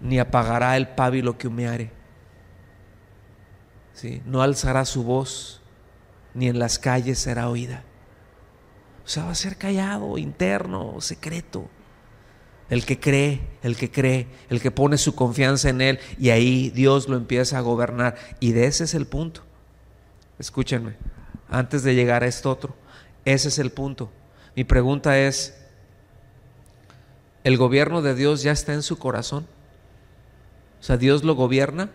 ni apagará el pábilo que humeare, ¿sí? No alzará su voz, ni en las calles será oída. O sea, va a ser callado, interno, secreto. El que cree, el que pone su confianza en él, y ahí Dios lo empieza a gobernar. Y de ese es el punto. Escúchenme, antes de llegar a esto otro, ese es el punto. Mi pregunta es, ¿el gobierno de Dios ya está en su corazón? O sea, ¿Dios lo gobierna?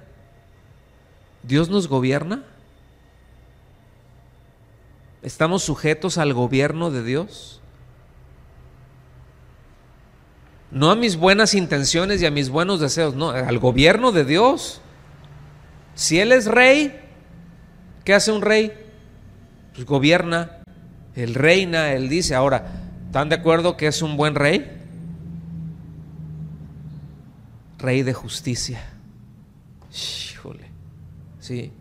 ¿Dios nos gobierna? ¿Estamos sujetos al gobierno de Dios? No a mis buenas intenciones y a mis buenos deseos, no, al gobierno de Dios. Si Él es rey, ¿qué hace un rey? Pues gobierna, Él reina, Él dice. Ahora, ¿están de acuerdo que es un buen rey? Rey de justicia. Híjole, sí.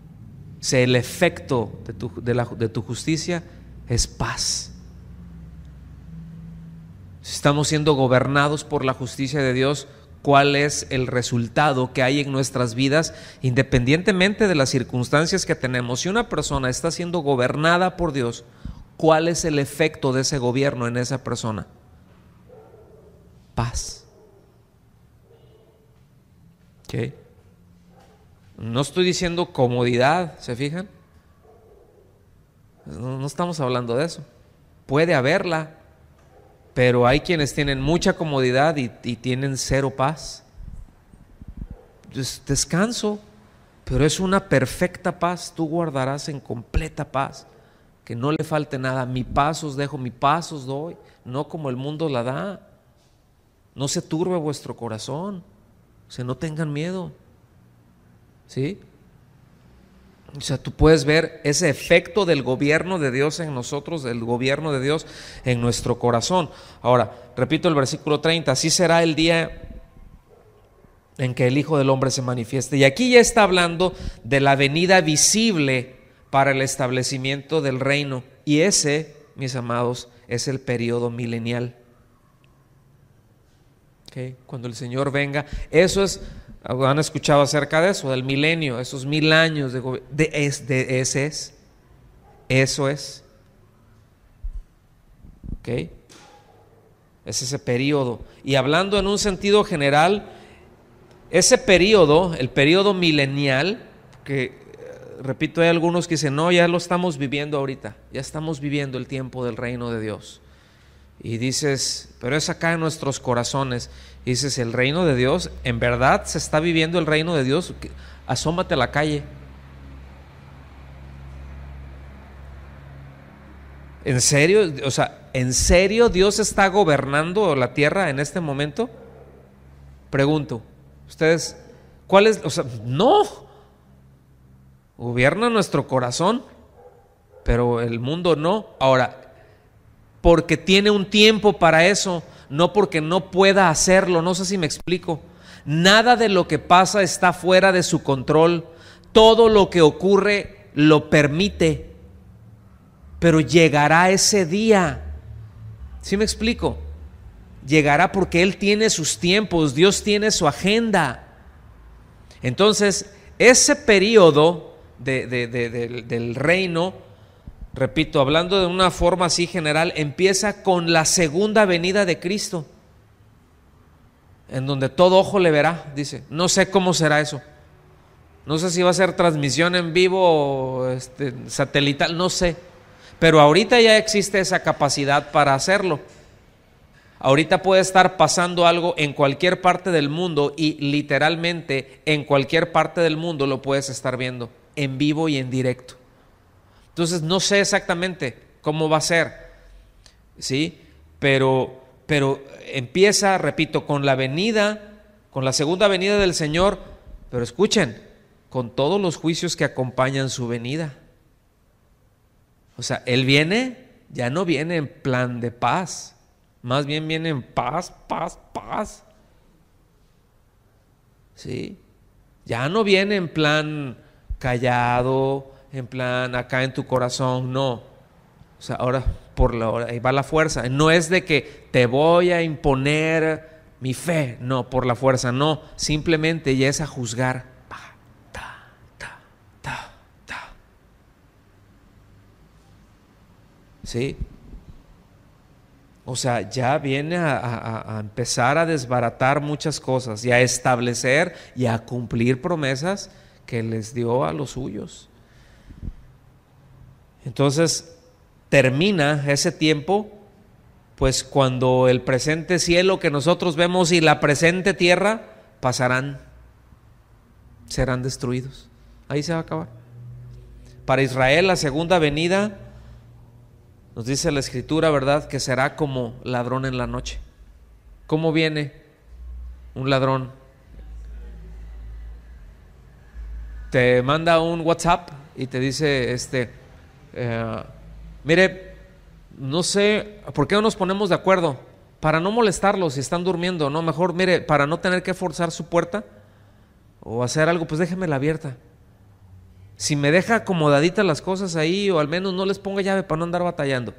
El efecto de tu justicia es paz. Si estamos siendo gobernados por la justicia de Dios, ¿cuál es el resultado que hay en nuestras vidas independientemente de las circunstancias que tenemos? Si una persona está siendo gobernada por Dios, ¿cuál es el efecto de ese gobierno en esa persona? Paz. ¿Okay? No estoy diciendo comodidad, ¿se fijan? No estamos hablando de eso. Puede haberla, pero hay quienes tienen mucha comodidad y tienen cero paz. Descanso, pero es una perfecta paz. Tú guardarás en completa paz, que no le falte nada. Mi paz os dejo, mi paz os doy, no como el mundo la da. No se turbe vuestro corazón, o sea, no tengan miedo. ¿Sí? O sea, tú puedes ver ese efecto del gobierno de Dios en nosotros, del gobierno de Dios en nuestro corazón. Ahora, repito el versículo 30, así será el día en que el Hijo del Hombre se manifieste. Y aquí ya está hablando de la venida visible para el establecimiento del reino. Y ese, mis amados, es el periodo milenial. ¿Okay? Cuando el Señor venga, eso es... ¿Han escuchado acerca de eso? Del milenio, esos 1000 años de gobierno. Eso es. ¿Ok? Es ese periodo. Y hablando en un sentido general, ese periodo, el periodo milenial, que repito, hay algunos que dicen, no, ya lo estamos viviendo ahorita, ya estamos viviendo el tiempo del reino de Dios. Y dices, pero es acá en nuestros corazones. Y dices, el reino de Dios, en verdad se está viviendo el reino de Dios. Asómate a la calle. ¿En serio? O sea, ¿en serio Dios está gobernando la tierra en este momento? Pregunto, ustedes, ¿cuál es? O sea, no. Gobierna nuestro corazón, pero el mundo no. Ahora, porque tiene un tiempo para eso, no porque no pueda hacerlo. No sé si me explico. Nada de lo que pasa está fuera de su control. Todo lo que ocurre lo permite, pero llegará ese día. ¿Sí me explico? Llegará porque Él tiene sus tiempos, Dios tiene su agenda. Entonces, ese periodo del reino, repito, hablando de una forma así general, empieza con la segunda venida de Cristo, en donde todo ojo le verá. Dice, no sé cómo será eso, no sé si va a ser transmisión en vivo o satelital, no sé, pero ahorita ya existe esa capacidad para hacerlo. Ahorita puede estar pasando algo en cualquier parte del mundo y literalmente en cualquier parte del mundo lo puedes estar viendo en vivo y en directo. Entonces no sé exactamente cómo va a ser, ¿sí? Pero empieza, repito, con la venida, con la segunda venida del Señor, pero escuchen, con todos los juicios que acompañan su venida. O sea, Él viene, ya no viene en plan de paz, más bien viene en paz, paz, paz. ¿Sí? Ya no viene en plan callado, en plan acá en tu corazón, no. O sea, ahora por la hora, ahí va la fuerza. No es de que te voy a imponer mi fe, no, por la fuerza, no. Simplemente ya es a juzgar. Ta, ta, ta, ta. ¿Sí? O sea, ya viene a empezar a desbaratar muchas cosas y a establecer y a cumplir promesas que les dio a los suyos. Entonces termina ese tiempo, pues cuando el presente cielo que nosotros vemos y la presente tierra pasarán, serán destruidos. Ahí se va a acabar. Para Israel la segunda venida, nos dice la Escritura, ¿verdad?, que será como ladrón en la noche. ¿Cómo viene un ladrón? Te manda un WhatsApp y te dice, mire, no sé, ¿por qué no nos ponemos de acuerdo? Para no molestarlos si están durmiendo, no, mejor, mire, para no tener que forzar su puerta o hacer algo, pues déjemela abierta. Si me deja acomodaditas las cosas ahí, o al menos no les ponga llave para no andar batallando,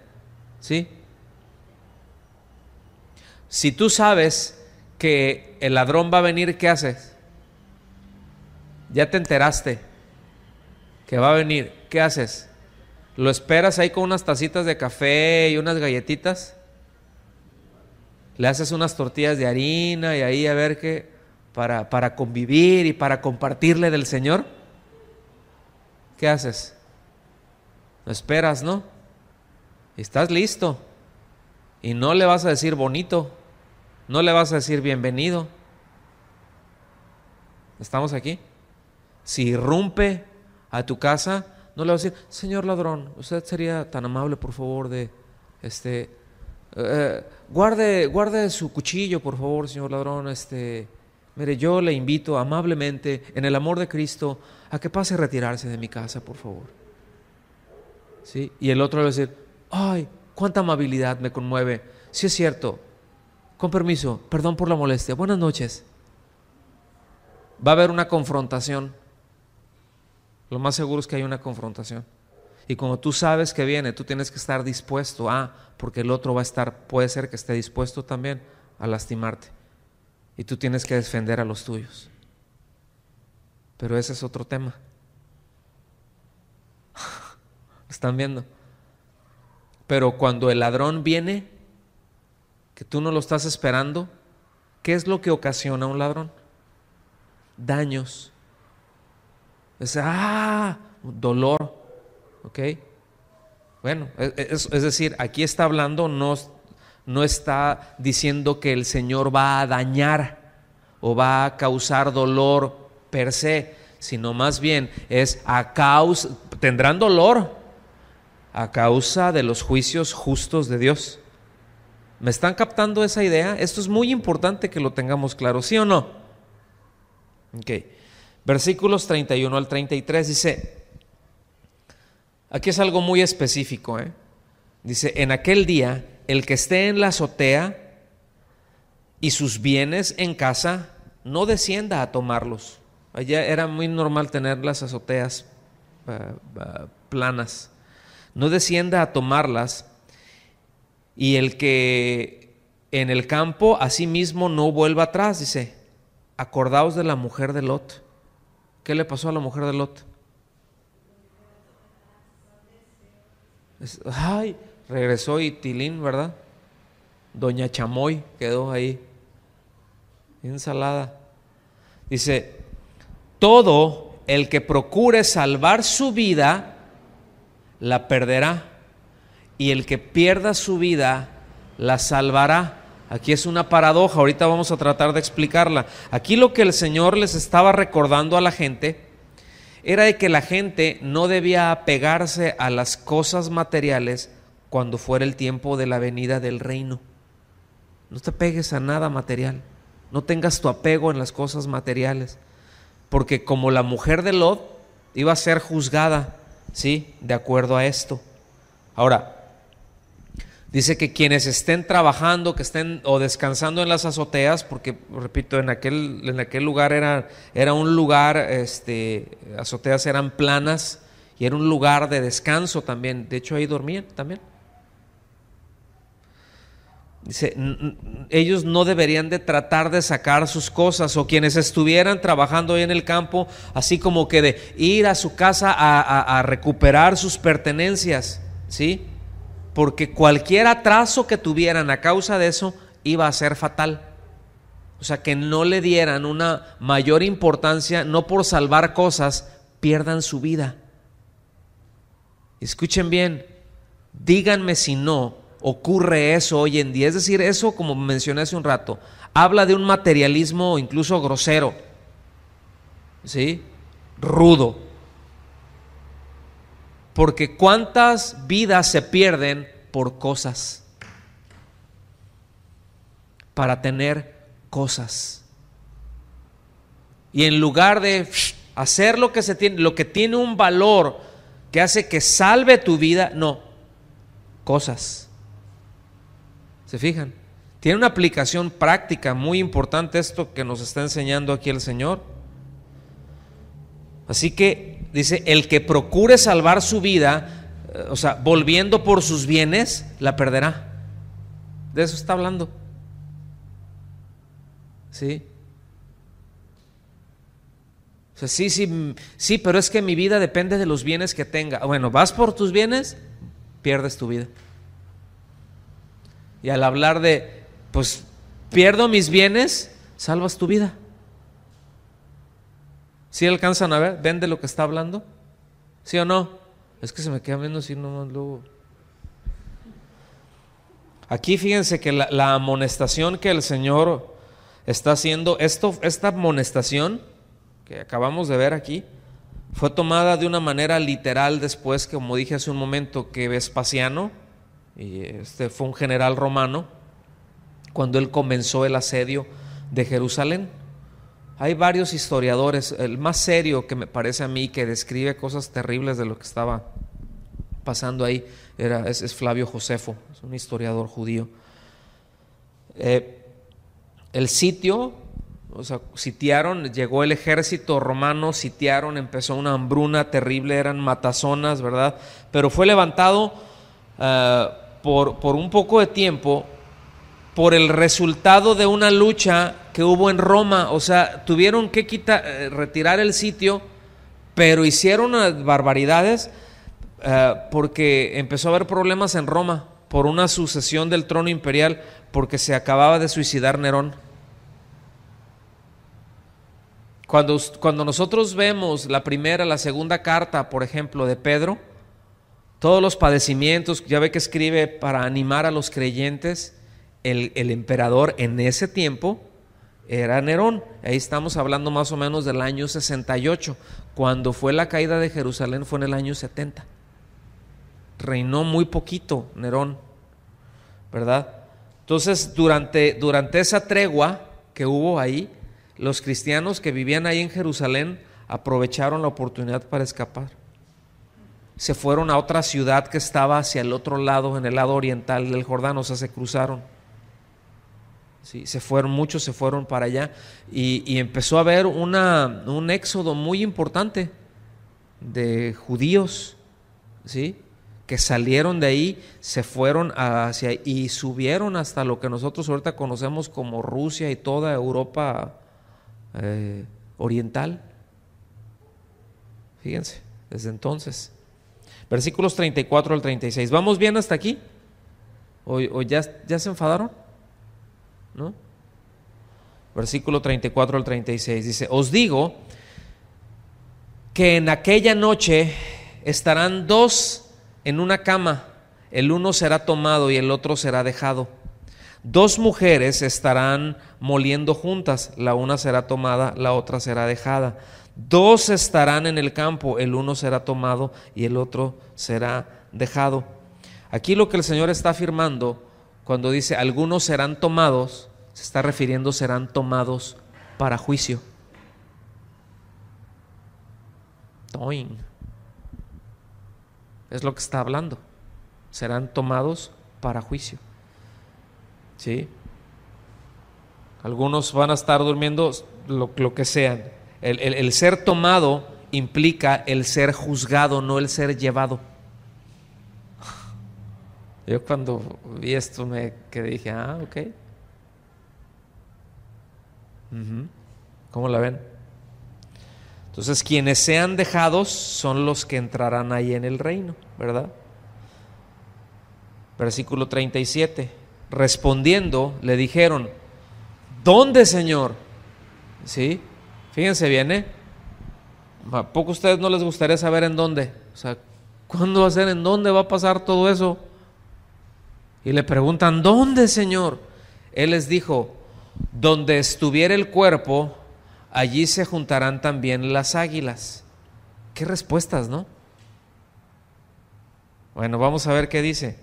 ¿sí? Si tú sabes que el ladrón va a venir, ¿qué haces? Ya te enteraste que va a venir, ¿qué haces? ¿Lo esperas ahí con unas tacitas de café y unas galletitas? ¿Le haces unas tortillas de harina y ahí a ver qué? Para convivir y para compartirle del Señor. ¿Qué haces? Lo esperas, ¿no? Estás listo. Y no le vas a decir bonito, no le vas a decir bienvenido. ¿Estamos aquí? Si irrumpe a tu casa, no le vas a decir: señor ladrón, usted sería tan amable, por favor, de guarde su cuchillo, por favor, señor ladrón. Mire, yo le invito amablemente, en el amor de Cristo, a que pase a retirarse de mi casa, por favor. ¿Sí? Y el otro le va a decir: ay, cuánta amabilidad, me conmueve. Sí, es cierto. Con permiso, perdón por la molestia. Buenas noches. Va a haber una confrontación. Lo más seguro es que hay una confrontación. Y como tú sabes que viene, tú tienes que estar dispuesto a, porque el otro va a estar, puede ser que esté dispuesto también a lastimarte. Y tú tienes que defender a los tuyos. Pero ese es otro tema. ¿Están viendo? Pero cuando el ladrón viene, que tú no lo estás esperando, ¿qué es lo que ocasiona un ladrón? Daños. Es dolor. ¿Ok? Bueno, es decir, aquí está hablando, no está diciendo que el Señor va a dañar o va a causar dolor per se, sino más bien es a causa, tendrán dolor a causa de los juicios justos de Dios. ¿Me están captando esa idea? Esto es muy importante que lo tengamos claro, ¿sí o no? Ok. Versículos 31 al 33 dice, aquí es algo muy específico, dice: en aquel día el que esté en la azotea y sus bienes en casa, no descienda a tomarlos. Allá era muy normal tener las azoteas planas. No descienda a tomarlas, y el que en el campo asimismo no vuelva atrás. Dice: acordaos de la mujer de Lot. ¿Qué le pasó a la mujer de Lot? Ay, regresó y tilín, ¿verdad? Doña Chamoy quedó ahí, ensalada. Dice: todo el que procure salvar su vida, la perderá, y el que pierda su vida, la salvará. Aquí es una paradoja, ahorita vamos a tratar de explicarla. Aquí lo que el Señor les estaba recordando a la gente era de que la gente no debía apegarse a las cosas materiales cuando fuera el tiempo de la venida del reino. No te apegues a nada material, no tengas tu apego en las cosas materiales, porque como la mujer de Lot iba a ser juzgada, ¿sí?, de acuerdo a esto. Ahora, dice que quienes estén trabajando, que estén o descansando en las azoteas, porque repito, en aquel lugar era un lugar, azoteas eran planas, y era un lugar de descanso también. De hecho, ahí dormían también. Dice: ellos no deberían de tratar de sacar sus cosas, o quienes estuvieran trabajando ahí en el campo, así como que de ir a su casa a recuperar sus pertenencias, ¿sí? Porque cualquier atraso que tuvieran a causa de eso iba a ser fatal. O sea, que no le dieran una mayor importancia, no por salvar cosas pierdan su vida. Escuchen bien, díganme si no ocurre eso hoy en día. Es decir, eso, como mencioné hace un rato, habla de un materialismo incluso grosero, ¿sí?, rudo. Porque cuántas vidas se pierden por cosas, para tener cosas. Y en lugar de hacer lo que tiene un valor que hace que salve tu vida, no, cosas. ¿Se fijan? Tiene una aplicación práctica muy importante esto que nos está enseñando aquí el Señor. Así que dice: el que procure salvar su vida, o sea, volviendo por sus bienes, la perderá. De eso está hablando. ¿sí? O sea, sí, pero es que mi vida depende de los bienes que tenga. Bueno, vas por tus bienes, pierdes tu vida. Y al hablar de, pues, pierdo mis bienes, salvas tu vida. ¿Sí alcanzan a ver? ¿Ven de lo que está hablando? ¿Sí o no? Es que se me queda viendo así nomás luego. Aquí fíjense que la amonestación que el Señor está haciendo, esta amonestación que acabamos de ver aquí, fue tomada de una manera literal después, como dije hace un momento, que Vespasiano, y este fue un general romano, cuando él comenzó el asedio de Jerusalén. Hay varios historiadores, el más serio que me parece a mí que describe cosas terribles de lo que estaba pasando ahí es Flavio Josefo, es un historiador judío. El sitio, o sea, sitiaron, llegó el ejército romano, sitiaron, empezó una hambruna terrible, eran matazonas, ¿verdad? Pero fue levantado por un poco de tiempo, por el resultado de una lucha que hubo en Roma. O sea, tuvieron que retirar el sitio, pero hicieron barbaridades porque empezó a haber problemas en Roma por una sucesión del trono imperial, porque se acababa de suicidar Nerón. Cuando nosotros vemos la primera, la segunda carta, por ejemplo, de Pedro, todos los padecimientos, ya ve que escribe para animar a los creyentes. El emperador en ese tiempo era Nerón. Ahí estamos hablando más o menos del año 68. Cuando fue la caída de Jerusalén fue en el año 70. Reinó muy poquito Nerón, ¿verdad? Entonces durante esa tregua que hubo ahí, los cristianos que vivían ahí en Jerusalén aprovecharon la oportunidad para escapar. Se fueron a otra ciudad que estaba hacia el otro lado, en el lado oriental del Jordán. O sea, se cruzaron. Sí, muchos se fueron para allá, y empezó a haber un éxodo muy importante de judíos, ¿sí?, que salieron de ahí, se fueron hacia ahí y subieron hasta lo que nosotros ahorita conocemos como Rusia y toda Europa oriental. Fíjense, desde entonces. Versículos 34 al 36. ¿Vamos bien hasta aquí? ¿O ya se enfadaron? ¿No? Versículo 34 al 36 dice: os digo que en aquella noche estarán dos en una cama, el uno será tomado y el otro será dejado. Dos mujeres estarán moliendo juntas, la una será tomada, la otra será dejada. Dos estarán en el campo, el uno será tomado y el otro será dejado. Aquí lo que el Señor está afirmando cuando dice algunos serán tomados, se está refiriendo serán tomados para juicio. Es lo que está hablando, serán tomados para juicio. ¿Sí? Algunos van a estar durmiendo, lo que sean. El ser tomado implica el ser juzgado, no el ser llevado. Yo cuando vi esto me quedé, dije, ok. ¿Cómo la ven? Entonces, quienes sean dejados son los que entrarán ahí en el reino, ¿verdad? Versículo 37. Respondiendo, le dijeron: ¿dónde, Señor? ¿Sí? Fíjense bien, ¿a poco a ustedes no les gustaría saber en dónde? O sea, ¿cuándo va a ser? ¿En dónde va a pasar todo eso? Y le preguntan: ¿dónde, Señor? Él les dijo: donde estuviera el cuerpo, allí se juntarán también las águilas. Qué respuestas, ¿no? Bueno, vamos a ver qué dice.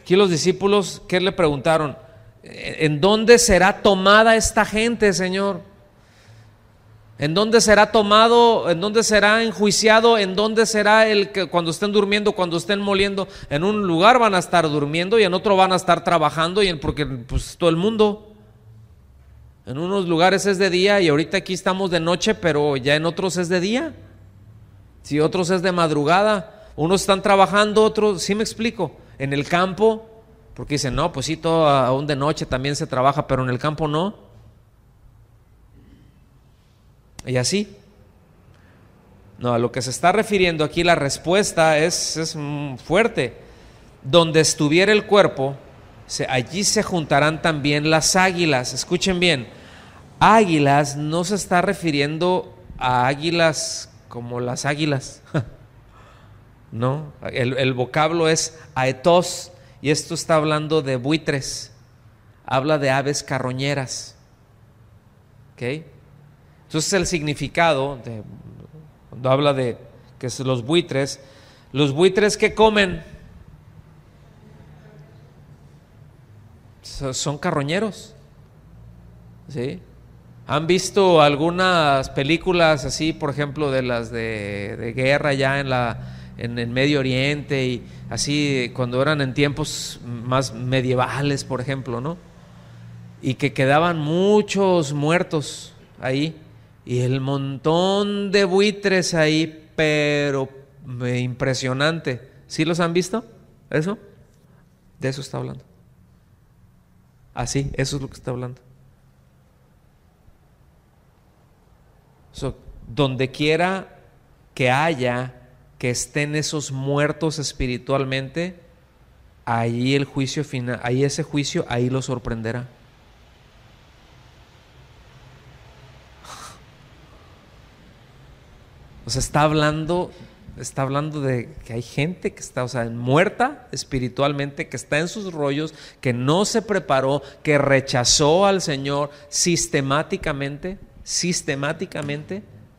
Aquí los discípulos, ¿qué le preguntaron? ¿En dónde será tomada esta gente, Señor? ¿En dónde será tomado? ¿En dónde será enjuiciado? ¿En dónde será el que cuando estén durmiendo, cuando estén moliendo? En un lugar van a estar durmiendo y en otro van a estar trabajando, y porque pues todo el mundo. En unos lugares es de día y ahorita aquí estamos de noche, pero ya en otros es de día. Si otros es de madrugada, unos están trabajando, otros, ¿sí me explico? En el campo, porque dicen, no, pues sí, todo aún de noche también se trabaja, pero en el campo no. Y así. No, a lo que se está refiriendo aquí la respuesta es fuerte. Donde estuviera el cuerpo, allí se juntarán también las águilas. Escuchen bien, águilas no se está refiriendo a águilas como las águilas. No, el vocablo es aetos y esto está hablando de buitres. Habla de aves carroñeras. ¿Okay? Entonces el significado de... Cuando habla de que los buitres que comen son carroñeros, ¿sí? ¿Han visto algunas películas así, por ejemplo, de las de guerra ya en el Medio Oriente y así cuando eran en tiempos más medievales, por ejemplo, ¿no? Y que quedaban muchos muertos ahí. Y el montón de buitres ahí, pero impresionante. ¿Sí los han visto? ¿Eso? De eso está hablando. Así, eso es lo que está hablando. So, donde quiera que haya, que estén esos muertos espiritualmente, ahí el juicio final, ahí ese juicio, ahí lo sorprenderá. O sea, está hablando de que hay gente que está, muerta espiritualmente, que está en sus rollos, que no se preparó, que rechazó al Señor sistemáticamente,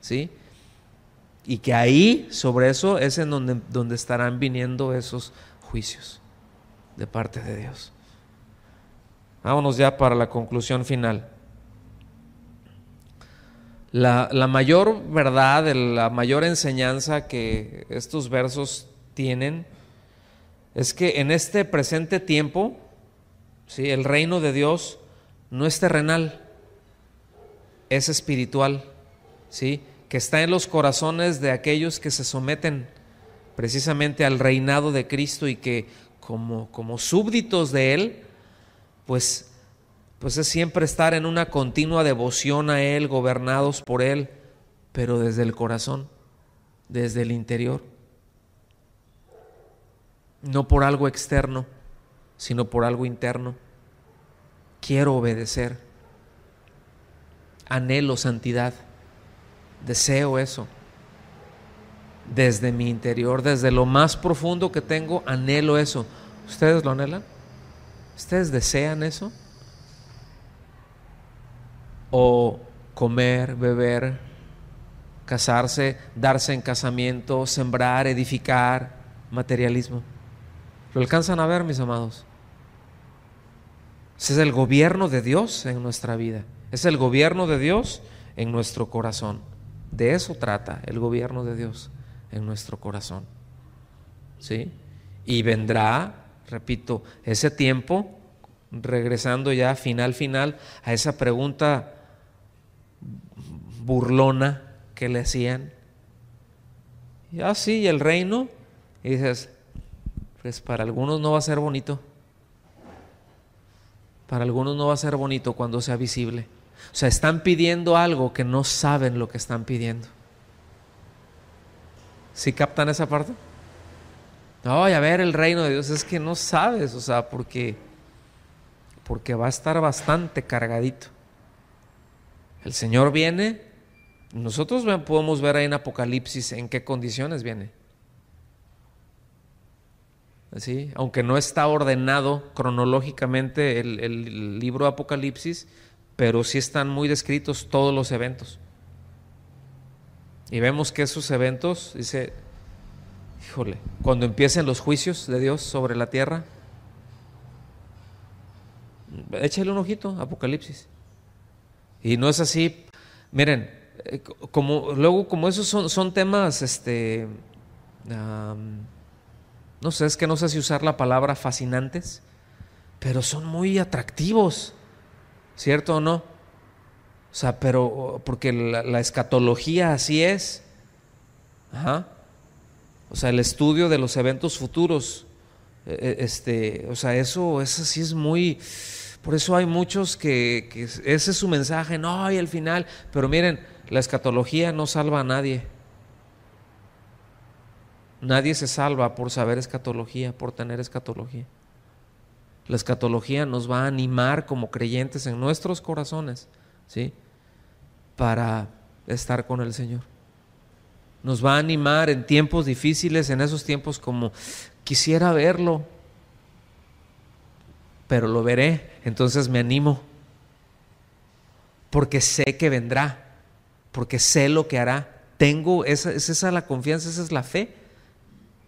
¿sí? Y que ahí, sobre eso, es en donde estarán viniendo esos juicios de parte de Dios. Vámonos ya para la conclusión final. La mayor verdad, la mayor enseñanza que estos versos tienen es que en este presente tiempo, ¿sí?, el reino de Dios no es terrenal, es espiritual, ¿sí?, que está en los corazones de aquellos que se someten precisamente al reinado de Cristo y que como súbditos de Él, pues es siempre estar en una continua devoción a Él, gobernados por Él, pero desde el corazón, desde el interior. No por algo externo, sino por algo interno. Quiero obedecer, anhelo santidad, deseo eso. Desde mi interior, desde lo más profundo que tengo, anhelo eso. ¿Ustedes lo anhelan? ¿Ustedes desean eso? O comer, beber, casarse, darse en casamiento, sembrar, edificar, materialismo. ¿Lo alcanzan a ver, mis amados? Ese es el gobierno de Dios en nuestra vida. Es el gobierno de Dios en nuestro corazón. De eso trata el gobierno de Dios en nuestro corazón. ¿Sí? Y vendrá, repito, ese tiempo, regresando ya final a esa pregunta burlona que le hacían. Ya sí, el reino, y dices, pues para algunos no va a ser bonito, para algunos no va a ser bonito cuando sea visible. O sea, están pidiendo algo que no saben lo que están pidiendo. ¿Sí captan esa parte? Ay, a ver, el reino de Dios, es que no sabes, o sea, porque va a estar bastante cargadito. El Señor viene, nosotros podemos ver ahí en Apocalipsis en qué condiciones viene. ¿Sí? Aunque no está ordenado cronológicamente el libro de Apocalipsis, pero sí están muy descritos todos los eventos. Y vemos que esos eventos, dice, híjole, cuando empiecen los juicios de Dios sobre la tierra, échale un ojito, Apocalipsis. Y no es así, miren, como esos son temas, no sé, es que no sé si usar la palabra fascinantes, pero son muy atractivos, ¿cierto o no? O sea, pero porque la escatología así es. Ajá. O sea, el estudio de los eventos futuros, o sea, eso sí es muy, Por eso hay muchos que ese es su mensaje, no, y al final, pero miren, la escatología no salva a nadie. Nadie se salva por saber escatología, por tener escatología. La escatología nos va a animar como creyentes en nuestros corazones, ¿sí?, para estar con el Señor. Nos va a animar en tiempos difíciles, en esos tiempos como quisiera verlo, pero lo veré, entonces me animo, porque sé que vendrá, porque sé lo que hará. Tengo, es esa la confianza, esa es la fe.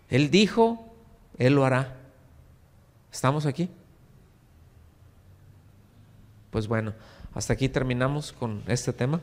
Él dijo, Él lo hará. ¿Estamos aquí? Pues bueno, hasta aquí terminamos con este tema.